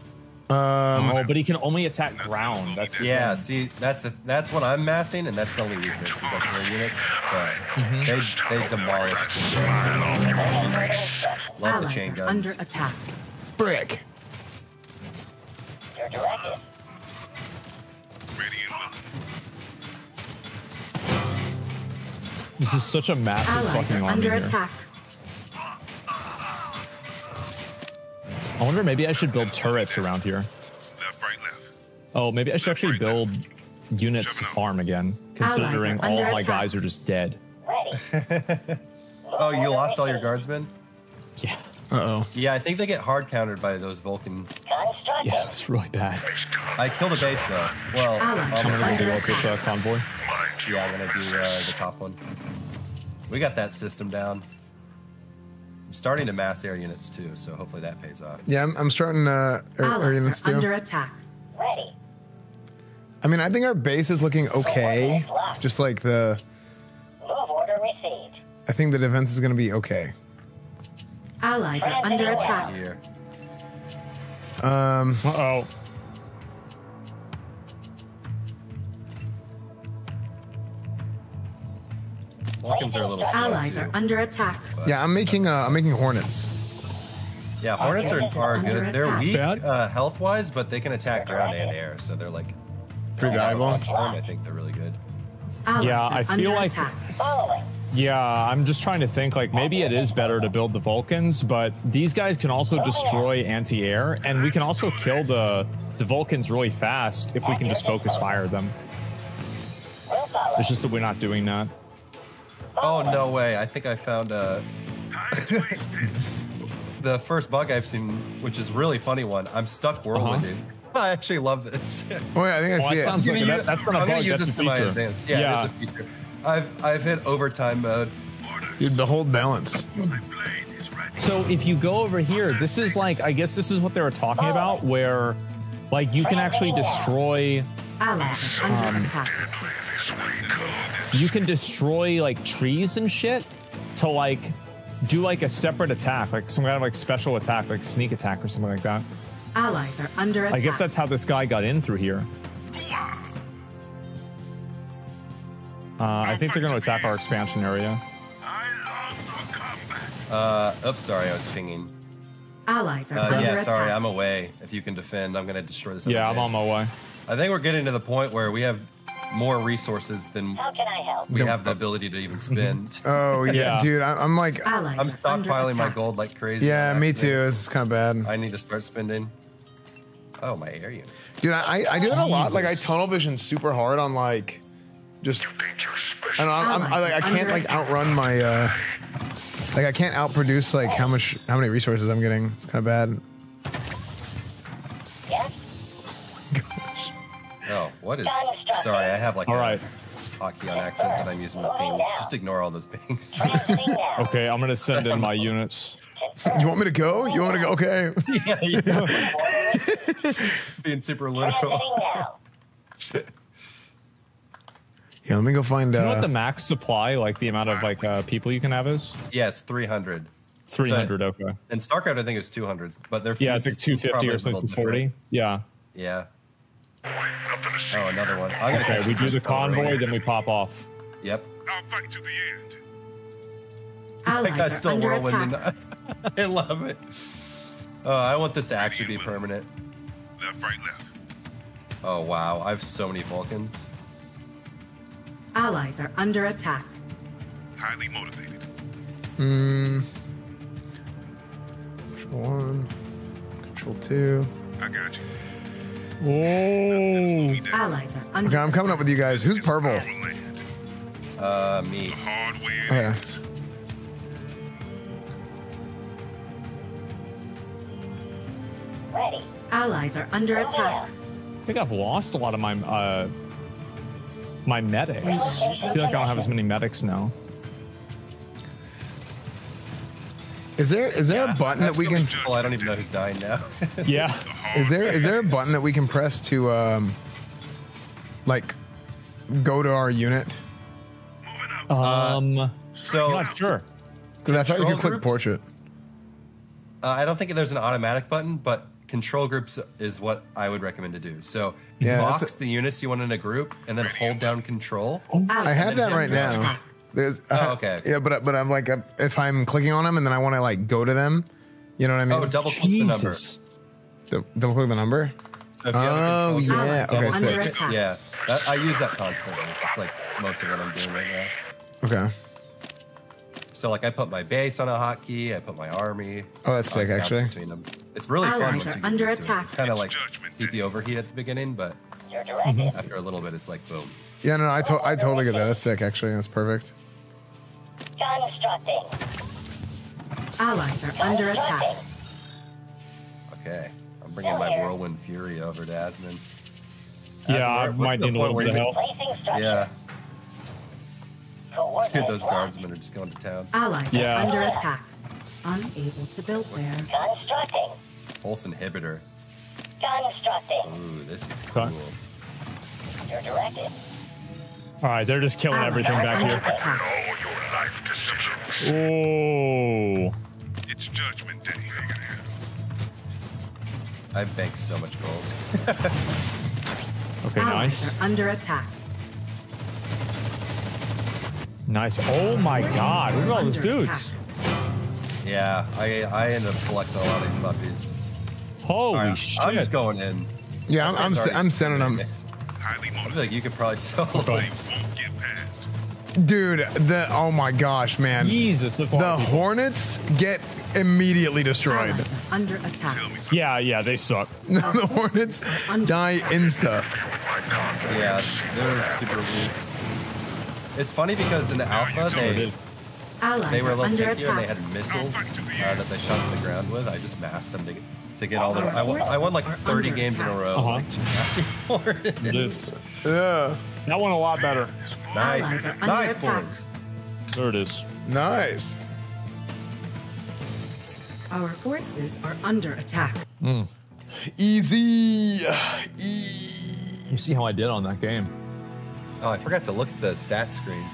Oh, but he can only attack ground. That's yeah. See, that's what I'm massing, and that's the only weakness. Is like units, but they demolished. Love the chain guns. Under attack. Brick. You're directed. This is such a massive fucking army under attack. Here. I wonder, maybe I should build turrets around here. Oh, maybe I should actually build units to farm again, considering all my guys are just dead. Oh, you lost all your guardsmen? Yeah. Uh-oh. Yeah, I think they get hard countered by those Vulcans. Yeah, it's really bad. I killed a base, though. Well, I'm going to rebuild this convoy. Yeah, I'm going to do the top one. We got that system down. Starting to mass air units too, so hopefully that pays off. Yeah, I'm starting air units too. Under attack. Ready. I mean, I think our base is looking okay. Just like the. Move order received. I think the defense is going to be okay. Allies are under attack. Here. Uh oh. Vulcans are a little slow. Allies are under attack. Yeah, I'm making hornets. Yeah, hornets are good. They're weak health wise, but they can attack ground and air, so they're like Pretty valuable. I think they're really good. Yeah, I feel like. Yeah, I'm just trying to think, like, maybe it is better to build the Vulcans, but these guys can also destroy anti-air, and we can also kill the Vulcans really fast if we can just focus fire them. It's just that we're not doing that. Oh, no way. I think I found the first bug I've seen, which is a really funny one. I'm stuck whirlwinding. I actually love this. Oh, yeah, I think I see it. Sounds like that's going to bug. That's a feature. Yeah, it is a feature. I've hit overtime mode. Dude, behold balance. So if you go over here, this is like, I guess this is what they were talking about, where like you can actually destroy. You can destroy like trees and shit to like do like a separate attack, like some kind of like special attack, like sneak attack or something like that. Allies are under attack. I guess that's how this guy got in through here. I think they're going to attack our expansion area. Oops, sorry, I was pinging. Allies are under attack. Yeah, sorry, I'm away. If you can defend, I'm going to destroy this. Yeah, I'm on my way. I think we're getting to the point where we have more resources than we have the ability to even spend. Oh, yeah, dude, I'm like... I'm stockpiling my gold like crazy. Yeah, me too. This is kind of bad. I need to start spending. Oh, my air unit. Dude, I do that a lot. Like, I tunnel vision super hard on, like... Just, I can't like outrun my, like I can't outproduce like how many resources I'm getting. It's kind of bad. Gosh. Oh, what is? Sorry, I have like hockey on accent, but I'm using my pings. Just ignore all those pings. Okay, I'm gonna send in my units. You want me to go? You want me to go? Okay. Yeah. Being super literal. Yeah, let me go find. Do you know what the max supply, like the amount of like people you can have is? Yeah, it's 300. 300, so, okay. And StarCraft, I think it's 200, but they're it's like 250 or something, 240. Yeah. Yeah. Oh, another one. Okay, we do the convoy, then we pop off. Yep. I'll fight to the end. That guy's still whirlwind. I love it. I want this to actually be permanent. Left, right, left. Oh wow, I have so many Vulcans. Allies are under attack. Highly motivated. Control one. Control two. I got you. Whoa. Allies are under. Okay, I'm coming up with you guys. Who's purple? Me. Okay. Ready. Allies are under attack. I think I've lost a lot of my my medics. I feel like I don't have as many medics now. Is there a button that we can? Well, I don't even know who's dying now. Yeah. Is there a button that we can press to like go to our unit? So I'm not sure. Because I thought you could click portrait. I don't think there's an automatic button, but. Control groups is what I would recommend to do. So box the units you want in a group and then hold down control. I have that right now. Okay. Yeah, but I'm like, if I'm clicking on them and then I want to like go to them, you know what I mean? Oh, double click the number. Double click the number? Oh, yeah. Okay, sick. Yeah, I use that constantly. It's like most of what I'm doing right now. Okay. So like I put my base on a hotkey, I put my army. Oh, that's sick actually. Between them. It's really fun once you get used to it. It's kind of like the overheat at the beginning, but after a little bit, it's like boom. Yeah, no, I totally get that. That's sick, actually. That's perfect. Allies are under attack. Okay, I'm bringing my whirlwind fury over to Asmund. Yeah, I might need a little bit of help. Yeah. It's good those guardsmen are just going to town. Allies are under attack. Unable to build there. Constructing. Pulse inhibitor. Constructing. Ooh, this is cool. You're directed. All right, they're just killing everything back here. Oh. It's Judgment Day. I banked so much gold. Okay, nice. Under attack. Nice. Oh my God! Look at all those dudes. Yeah, I ended up collecting a lot of these puppies. Holy shit! I'm just going in. Yeah, I'm sending them. highly motivated. I feel like you could probably sell it. They won't get past. Dude, the oh my gosh, man! Jesus, that's the Hornets get immediately destroyed. Under attack. Yeah, yeah, they suck. The Hornets die insta. Yeah, they're super weak. It's funny because in the alpha they were a little trickier and they had missiles that they shot to the ground with. I just massed them to get all the. I won like 30 games in a row. Yeah. That one a lot better. Nice. Nice points. There it is. Nice. Our forces are under attack. Mm. Easy. You see how I did on that game? Oh, I forgot to look at the stat screen.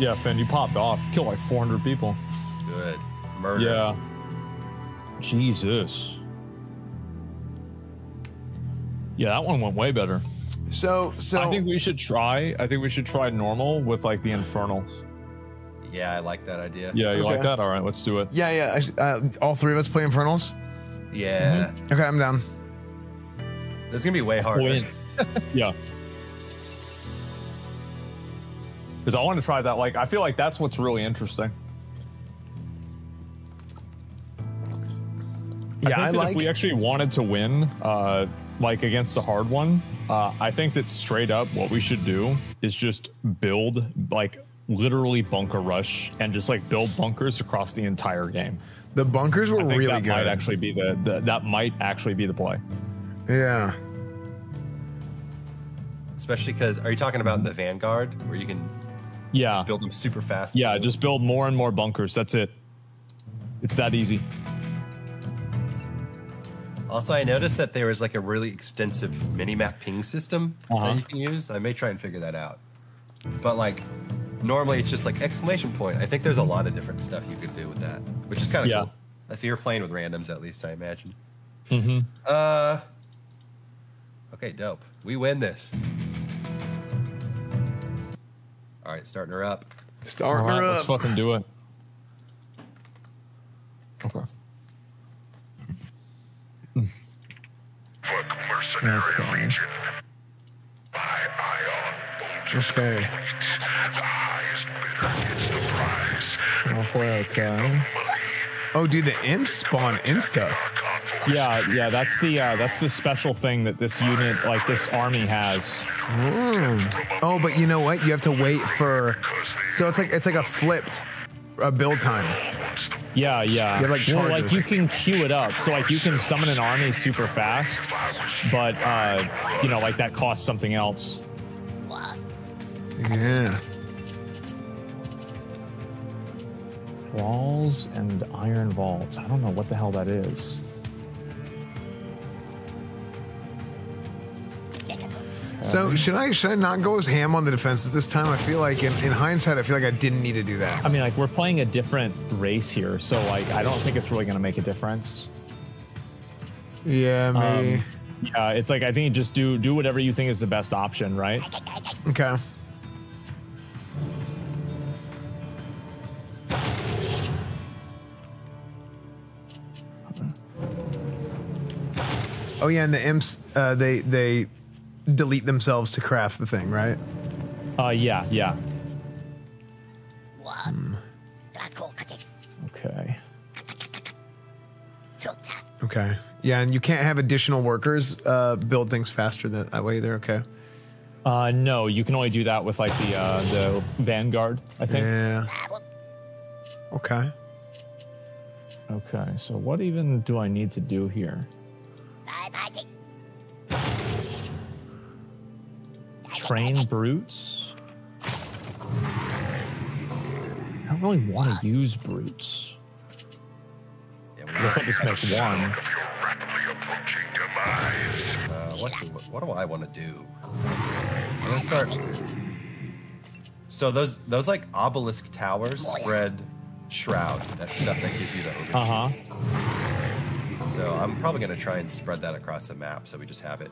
Yeah, Finn, you popped off. Killed like 400 people. Good. Murder. Yeah. Jesus. Yeah, that one went way better. So I think we should try. I think we should try normal with like the Infernals. Yeah, I like that idea. Yeah, you like that? All right, let's do it. Yeah, yeah. All three of us play Infernals. Yeah. Mm-hmm. Okay, I'm down. This is gonna be way harder. Yeah. Because I want to try that. Like, I feel like that's what's really interesting. Yeah, I like. If we actually wanted to win, like against the hard one. I think that straight up what we should do is just build like literally bunker rush and just like build bunkers across the entire game. The bunkers were really good. Might actually be that might actually be the play. Yeah. Especially because are you talking about the Vanguard where you can build them super fast? Yeah, just build more and more bunkers. That's it. It's that easy. Also, I noticed that there was like a really extensive mini-map ping system that you can use. I may try and figure that out. But like, normally it's just like exclamation point. I think there's a lot of different stuff you could do with that, which is kind of cool. If you're playing with randoms, at least, I imagine. Mm-hmm. Okay, dope. We win this. All right, starting her up. Starting her up. Let's fucking do it. Okay. Mercenary Legion by Ion Bolt's fleet. The highest bidder gets the prize. Oh, dude, the imps spawn insta. Yeah, yeah, that's the special thing that this unit, like this army, has. Ooh. Oh, but you know what? You have to wait for. So it's like a flipped. A build time. Yeah, yeah. You have, like, well, like you can queue it up, so like you can summon an army super fast, but you know, like that costs something else. Yeah. Walls and iron vaults. I don't know what the hell that is. So should I not go as ham on the defenses this time? I feel like in hindsight, I feel like I didn't need to do that. I mean, like we're playing a different race here, so like I don't think it's really going to make a difference. Yeah, maybe. Yeah, it's like I think you just do whatever you think is the best option, right? Okay. Oh yeah, and the imps they delete themselves to craft the thing, right? Yeah, yeah. Okay. Okay. Yeah, and you can't have additional workers build things faster that way either, okay? No, you can only do that with like the Vanguard, I think. Yeah. Okay. Okay, so what even do I need to do here? Train brutes. I don't really want to use brutes. I guess I'll just make one. What do I want to do? I'm gonna start. So those like obelisk towers spread shroud. That stuff that gives you the overshoot. So I'm probably gonna try and spread that across the map so we just have it.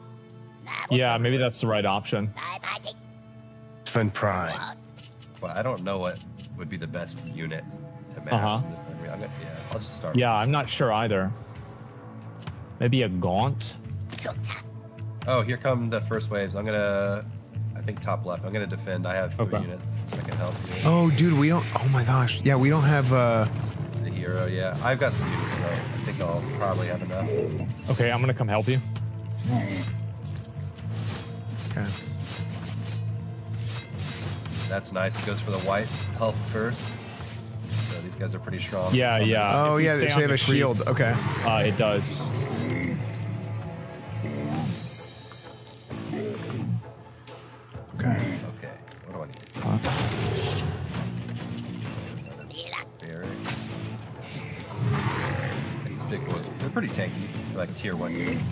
Yeah, maybe that's the right option. Spend prime. Well, I don't know what would be the best unit to mass. I'll just start. Yeah, I'm not sure either. Maybe a gaunt. Oh, here come the first waves. I'm gonna, I think top left. I'm gonna defend. I have 3 units. I can help you. Oh, dude, we don't. Oh my gosh. Yeah, we don't have. The hero. Yeah, I've got 2, so I think I'll probably have enough. Okay, I'm gonna come help you. Okay. That's nice. It goes for the white health first. So these guys are pretty strong. Yeah, yeah. Oh, yeah, they have a shield. Okay. It does. Okay. Okay. What do I need? Barracks. These big boys, they're pretty tanky. They're like tier 1 units.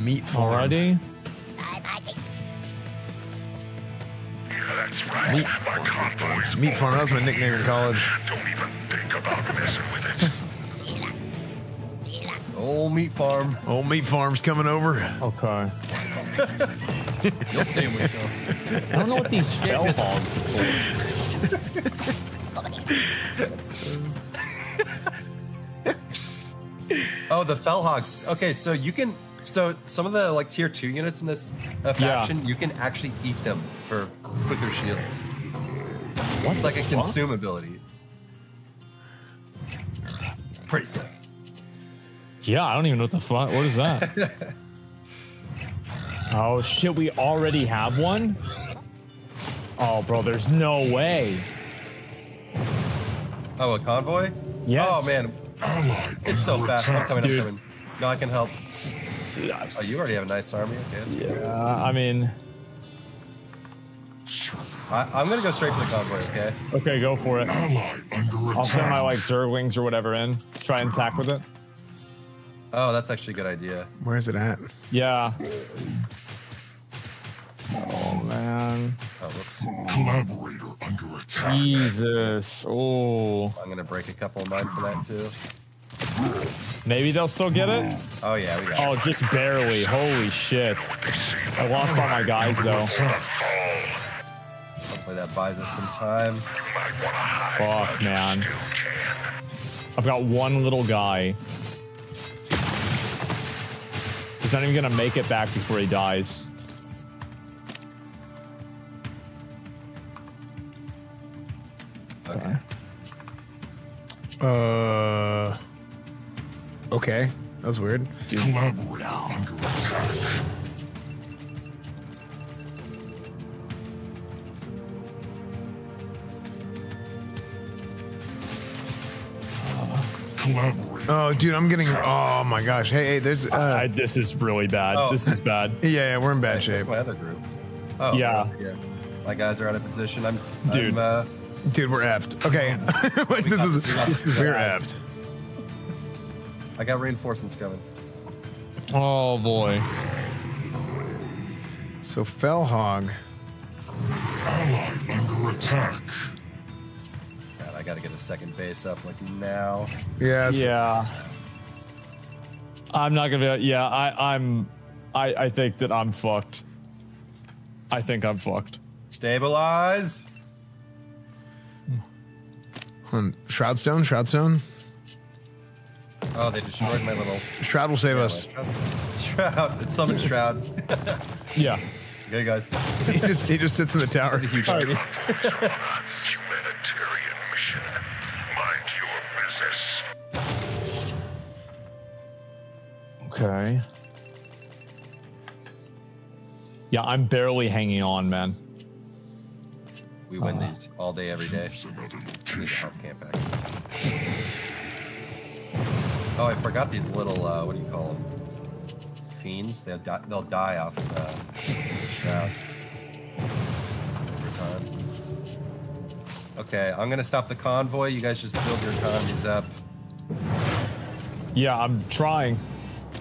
Meat farm. Already? That's right. Meat farm. Meat farm. That was my nickname in college. Don't even think about messing with it. Old meat farm. Old meat farm's coming over. Okay. You'll see him with I don't know what these fell balls are. Oh, the fell hogs. Okay, so you can. So some of the like tier 2 units in this faction, you can actually eat them for quicker shields. It's like a consume ability. Pretty sick. Yeah, I don't even know what the fuck. What is that? Oh shit, we already have one? Oh bro, there's no way. Oh, a convoy? Yes. Oh man, it's so fast. I'm coming, dude. I'm coming. No, I can help. Oh, you already have a nice army. Okay, that's cool. I mean, I'm gonna go straight for the convoy. Okay. Okay, go for it. I'll send my like Zerglings or whatever in. Try and attack with it. Oh, that's actually a good idea. Where is it at? Yeah. Oh man. Oh, whoops. Collaborator under attack. Jesus. Oh. I'm gonna break a couple of mine for that too. Maybe they'll still get it? Oh, yeah. We got it. Just barely. Holy shit. I lost all my guys, though. Hopefully that buys us some time. Fuck, man. I've got one little guy. He's not even going to make it back before he dies. Okay. Okay, that was weird. Collaborate under attack. Oh, dude, I'm getting. Oh my gosh! Hey, hey, there's. This is really bad. Oh. This is bad. Yeah, we're in bad shape. My other group. Oh, yeah. Yeah. My guys are out of position. Dude, we're effed. Okay, like we're effed. I got reinforcements coming. Oh boy. So Fellhog. Ally under attack. God, I gotta get a second base up like now. Yes. Yeah. I'm not gonna be I think that I'm fucked. I think I'm fucked. Stabilize. Shroudstone, Shroudstone. Oh, they destroyed my little... Shroud will save us. Shroud. It's summoned Shroud. Yeah. Okay, guys. He just sits in the tower. It's a huge party. Humanitarian mission. Mind your business. Okay. Yeah, I'm barely hanging on, man. We win these all day, every day. Oh, I forgot these little, what do you call them? Fiends? They'll die off the shroud over time. Okay, I'm gonna stop the convoy. You guys just build your economies up. Yeah, I'm trying.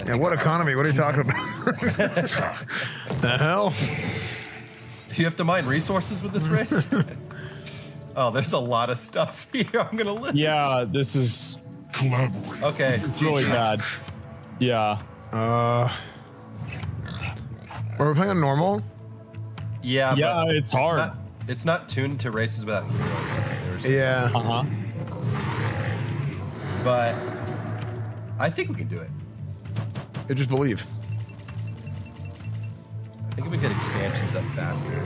Yeah, what economy? What are you talking about? The hell? You have to mine resources with this race? Oh, there's a lot of stuff here. I'm gonna live. Yeah, this is... Collaborate. Okay, it's really bad. Yeah. Are we playing on normal? Yeah. Yeah, but it's hard. It's not tuned to races without heroes. Yeah. But I think we can do it. I just believe. I think we get expansions up faster.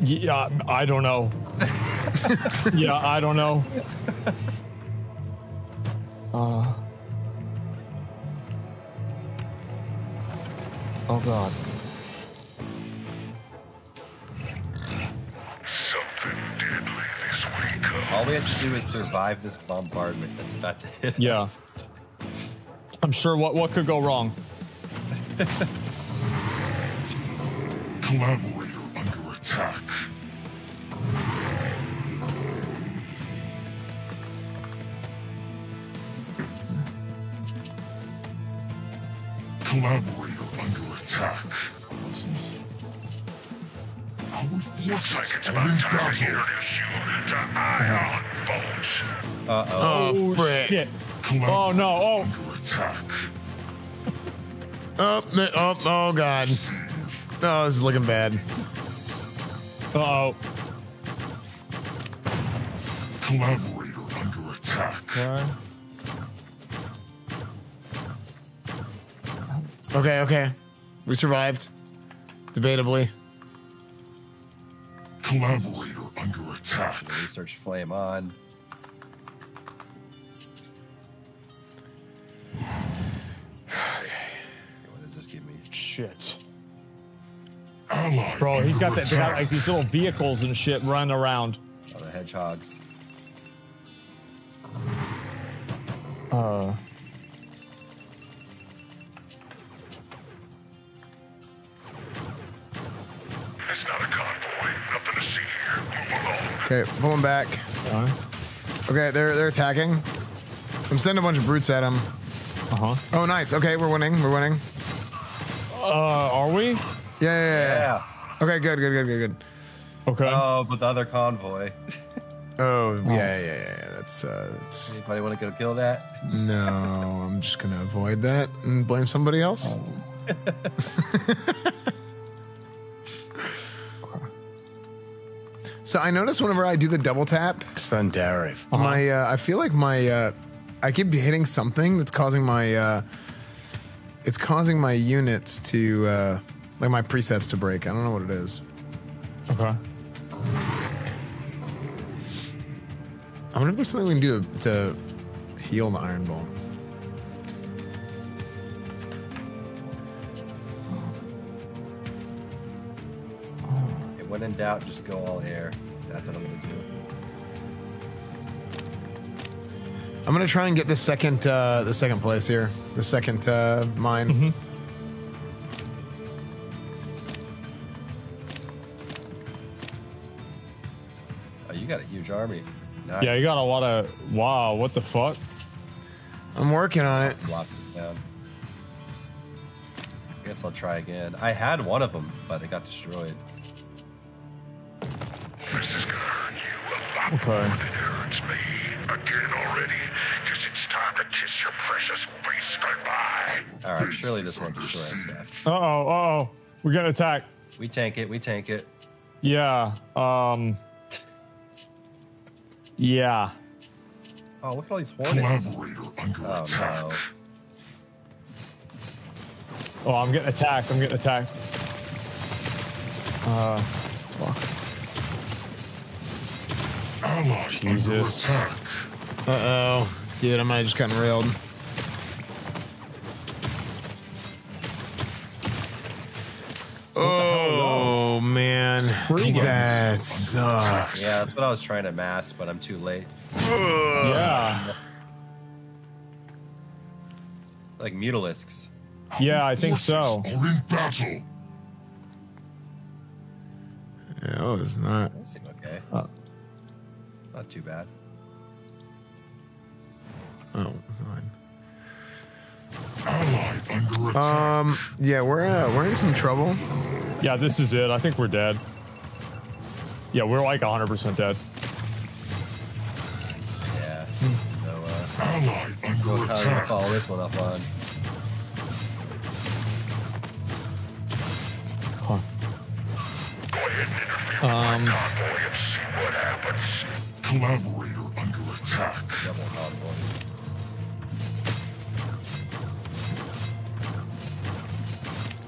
Yeah, I don't know. Yeah, I don't know. Oh God. Something deadly this way comes. All we have to do is survive this bombardment that's about to hit. Yeah. Us. I'm sure what could go wrong. Collaborator under attack. Collaborator under attack. Our forces are in battle. Uh oh. Oh, frick. Oh no. Oh. Under attack. Oh God. Oh, this is looking bad. Uh-oh. Collaborator under attack. Okay, okay. We survived. Debatably. Collaborator under attack. Research flame on. Shit. Bro, he's got that, they got like these little vehicles and shit running around. Oh, the hedgehogs. It's not a convoy. Nothing to see here. Okay, pulling back. Okay, they're attacking. I'm sending a bunch of brutes at them. Oh, nice. Okay, we're winning. We're winning. Are we? Yeah. Okay, good. Okay. Oh, but the other convoy. Yeah. That's... Anybody want to go kill that? No, I'm just going to avoid that and blame somebody else. So I notice whenever I do the double tap, my, I feel like my, I keep hitting something that's causing my, it's causing my units to, like my presets to break. I don't know what it is. Okay. I wonder if there's something we can do to heal the Iron Ball. And when in doubt, just go all air. That's what I'm gonna do. I'm gonna try and get the second place here. The second mine. Oh, you got a huge army. Nice. Yeah, you got a lot of. Wow, what the fuck? I'm working on it. Lock this down. I guess I'll try again. I had one of them, but it got destroyed. This is gonna hurt you a lot more than it hurts me again already. Time to kiss your precious face goodbye. All right, surely this one destroys that. Uh oh. We're gonna attack. We tank it. Yeah. Yeah. Oh, look at all these hornets. Collaborator under attack. No. Oh, I'm getting attacked. Fuck. Ally Jesus. Under attack. Uh oh. Dude, I might have just gotten railed. Oh, man. That sucks. Yeah, that's what I was trying to mass, but I'm too late. Yeah. Like Mutalisks. Yeah, I think so. In battle. Yeah, that was not. That seemed okay. Not too bad. Oh, fine. Ally under attack. Yeah, we're in some trouble. Yeah, this is it. I think we're dead. Yeah, we're like 100% dead. Yeah. So, ally under attack. I'm gonna follow this one up on. Go ahead and interfere with my convoy and see what happens. Collaborator under attack. Double convoys.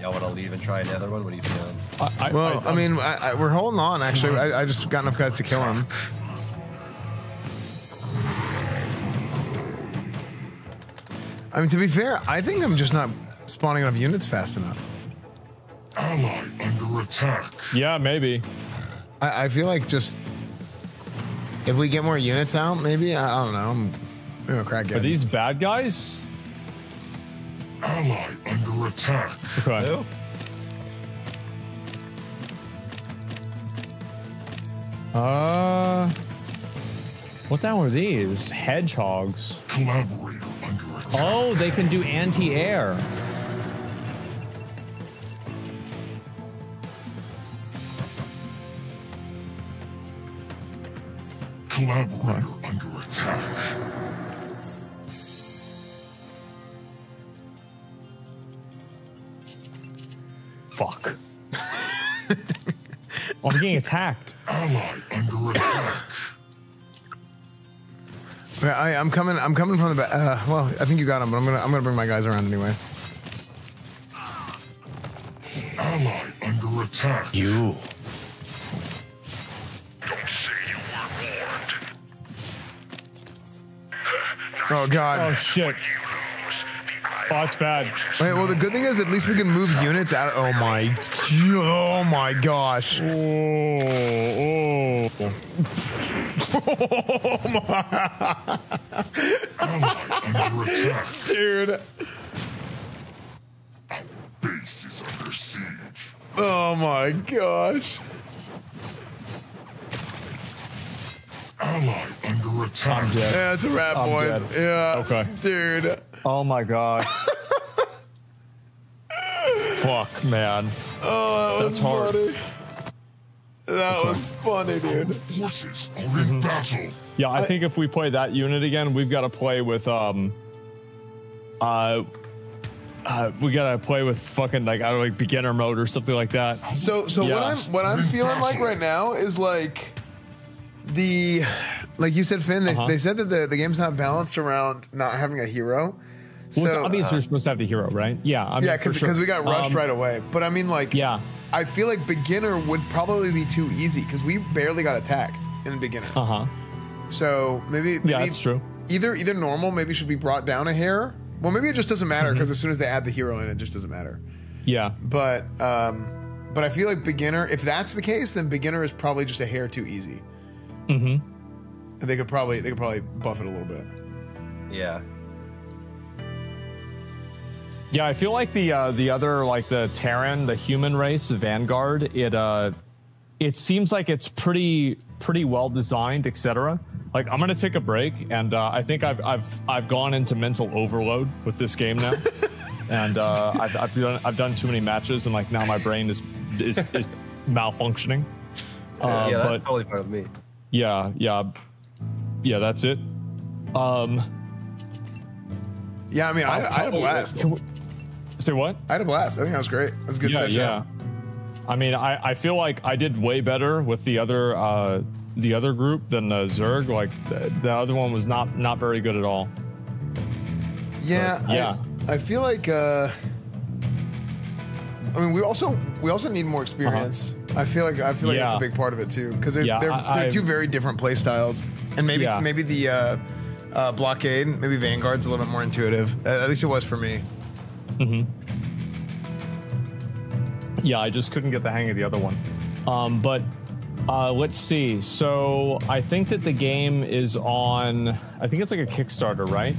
I want to leave and try another one. What are you feeling? Well, I mean, we're holding on, actually. I just got enough guys to kill him. I mean, to be fair, I think I'm just not spawning enough units fast enough. Ally under attack. Yeah, maybe. I feel like just if we get more units out, maybe I don't know. I'm gonna crack it. Are these bad guys? Ally under attack. Okay. No. What the hell are these? Hedgehogs. Collaborator under attack. Oh, they can do anti-air. Collaborator under attack. Fuck. I'm getting attacked. Ally under attack. I'm coming from the back. Well, I think you got him, but I'm gonna bring my guys around anyway. Ally under attack. You. Oh god! Oh shit! Oh, it's bad. Wait, well, the good thing is at least we can move units out. Oh my gosh! Oh! Oh! Oh my! Dude! Our base is under siege. Oh my gosh! Ally under attack. I'm dead. Yeah, it's a wrap, boys. Dead. Yeah. Okay. Dude. Oh my god. Fuck, man. Oh, that was funny. That was funny, dude. Our forces are in battle. Yeah, I think if we play that unit again, we've got to play with we gotta play with fucking like I don't know, like beginner mode or something like that. So yeah. what I'm feeling like right now is like. Like you said, Finn, they said that the game's not balanced around not having a hero. So, well, it's obvious we're supposed to have the hero, right? Yeah, I mean, yeah, because we got rushed right away. But I mean, like, yeah, I feel like beginner would probably be too easy because we barely got attacked in beginner. So maybe yeah, that's true. Either normal maybe should be brought down a hair. Well, maybe it just doesn't matter because as soon as they add the hero in, it just doesn't matter. Yeah, but I feel like beginner. If that's the case, then beginner is probably just a hair too easy. And they could probably buff it a little bit. Yeah. Yeah, I feel like the other like the Terran, the human race, the Vanguard, it seems like it's pretty well designed, etc. Like I'm gonna take a break, and I think I've gone into mental overload with this game now, and I've done too many matches, and like now my brain is malfunctioning. Yeah, that's totally part of me. Yeah, that's it. Yeah, I mean, I had a blast. Say what? I had a blast. I think that was great. That's a good session. Yeah. I mean, I feel like I did way better with the other group than Zerg. Like the other one was not very good at all. Yeah. But, yeah. I feel like. I mean, we also need more experience. I feel like that's a big part of it too, because they're two very different play styles, and maybe the blockade, maybe Vanguard's a little bit more intuitive. At least it was for me. Yeah, I just couldn't get the hang of the other one. But let's see. So I think that the game is on. I think it's like a Kickstarter, right?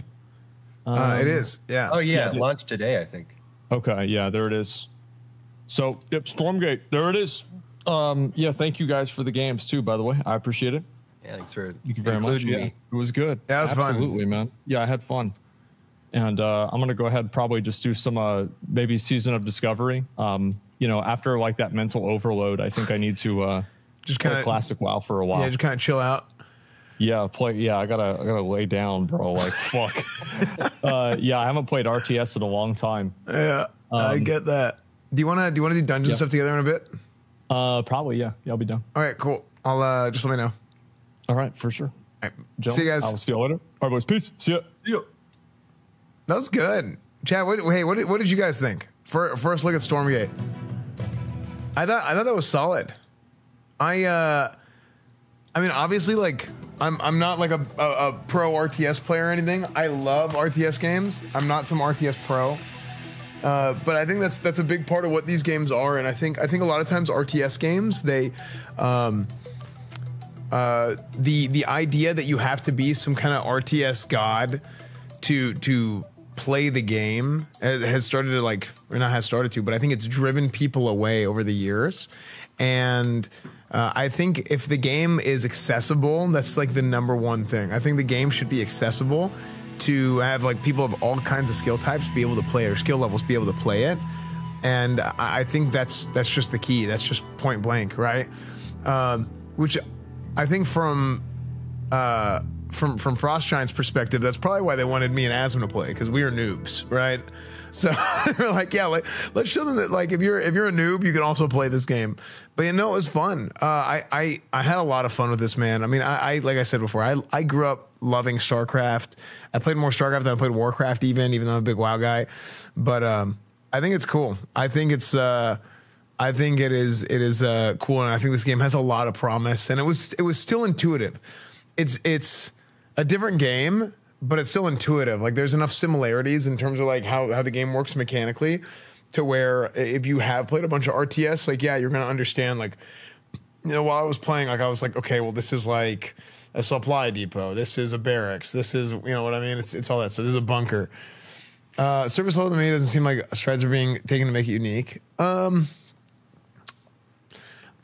It is. Yeah. Oh yeah, it launched today, I think. Okay. Yeah, there it is. So, yep, Stormgate. There it is. Yeah, thank you guys for the games, too, by the way. I appreciate it. Yeah, thanks for including me. Yeah, it was good. That was fun. Absolutely, man. Yeah, I had fun. And I'm going to go ahead and probably just do some maybe Season of Discovery. You know, after, like, that mental overload, I think I need to just play classic WoW for a while. Yeah, just kind of chill out. Yeah, I gotta lay down, bro. Like, fuck. Yeah, I haven't played RTS in a long time. Yeah, I get that. Do you wanna do dungeon stuff together in a bit? Probably, yeah. Yeah, I'll be done. All right, cool. I'll just let me know. All right, for sure. All right. See you guys. I'll see you later. All right, boys. Peace. See ya. That was good, Chad. Hey, what did you guys think? First look at Stormgate. I thought that was solid. I mean, obviously, like, I'm not like a pro RTS player or anything. I love RTS games. I'm not some RTS pro. But I think that's a big part of what these games are, and I think a lot of times RTS games, they the idea that you have to be some kind of RTS god to play the game has started to, like, or not has started to, but I think it's driven people away over the years. And I think if the game is accessible, that's like the #1 thing. I think the game should be accessible to have, like, people of all kinds of skill types be able to play, or skill levels be able to play it. And I think that's just the key. That's just point blank, right? Which I think from Frost Giant's perspective, that's probably why they wanted me and Asmund to play, because we are noobs, right? So they're like, yeah, let's show them that, like, if you're a noob, you can also play this game. But, you know, it was fun. I had a lot of fun with this, man. I mean, I like I said before, I grew up loving StarCraft. I played more StarCraft than I played Warcraft, even though I'm a big WoW guy. But I think it's cool. I think it is cool, and I think this game has a lot of promise. And it was still intuitive. It's a different game, but it's still intuitive. Like, there's enough similarities in terms of, like, how the game works mechanically, to where if you have played a bunch of RTS, like, yeah, you're going to understand, like, you know, while I was playing, like, I was like, okay, well, this is like a supply depot. This is a barracks. This is, you know what I mean? It's all that. So this is a bunker. Service level to me doesn't seem like strides are being taken to make it unique. I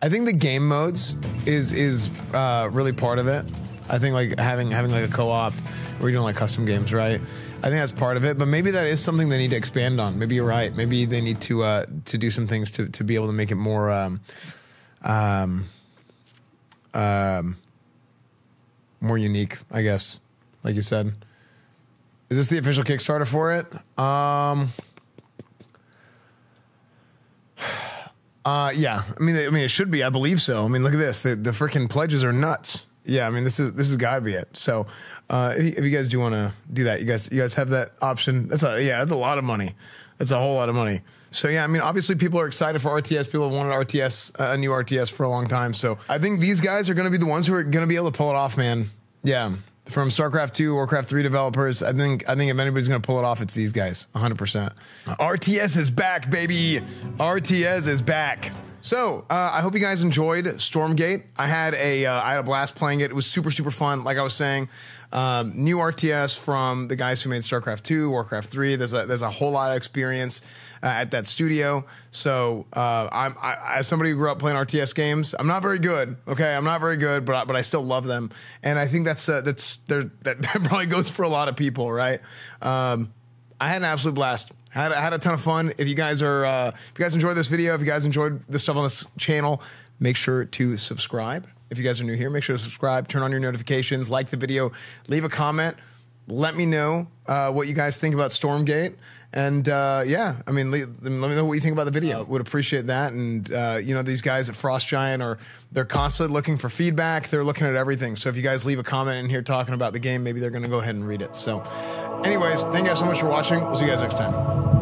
think the game modes is really part of it. I think, like, having like a co-op where you're doing, like, custom games, right? I think that's part of it, but maybe that is something they need to expand on. Maybe you're right. Maybe they need to do some things to be able to make it more more unique, I guess. Like you said, is this the official Kickstarter for it? Yeah. I mean, it should be. I believe so. I mean, look at this. The freaking pledges are nuts. Yeah, I mean, this has got to be it. So, if you guys do want to do that, you guys have that option. That's a lot of money. That's a whole lot of money. So yeah, I mean, obviously people are excited for RTS. People have wanted RTS, a new RTS for a long time. So I think these guys are going to be the ones who are going to be able to pull it off, man. Yeah, from StarCraft 2, Warcraft 3 developers, I think if anybody's going to pull it off, it's these guys, 100%. RTS is back, baby. RTS is back. So I hope you guys enjoyed Stormgate. I had a blast playing it. It was super, super fun. Like I was saying, new RTS from the guys who made StarCraft 2, Warcraft 3. There's a whole lot of experience at that studio. So as somebody who grew up playing RTS games, I'm not very good. Okay, I'm not very good, but I still love them, and I think that probably goes for a lot of people, right? I had an absolute blast. Had a ton of fun. If you guys enjoyed this video, if you guys enjoyed the stuff on this channel, make sure to subscribe. If you guys are new here, make sure to subscribe, turn on your notifications, like the video, leave a comment. Let me know what you guys think about Stormgate. And yeah, I mean, let me know what you think about the video. Would appreciate that. And you know, these guys at Frost Giant they're constantly looking for feedback. They're looking at everything. So if you guys leave a comment in here talking about the game, maybe they're going to go ahead and read it. So anyways, thank you guys so much for watching. We'll see you guys next time.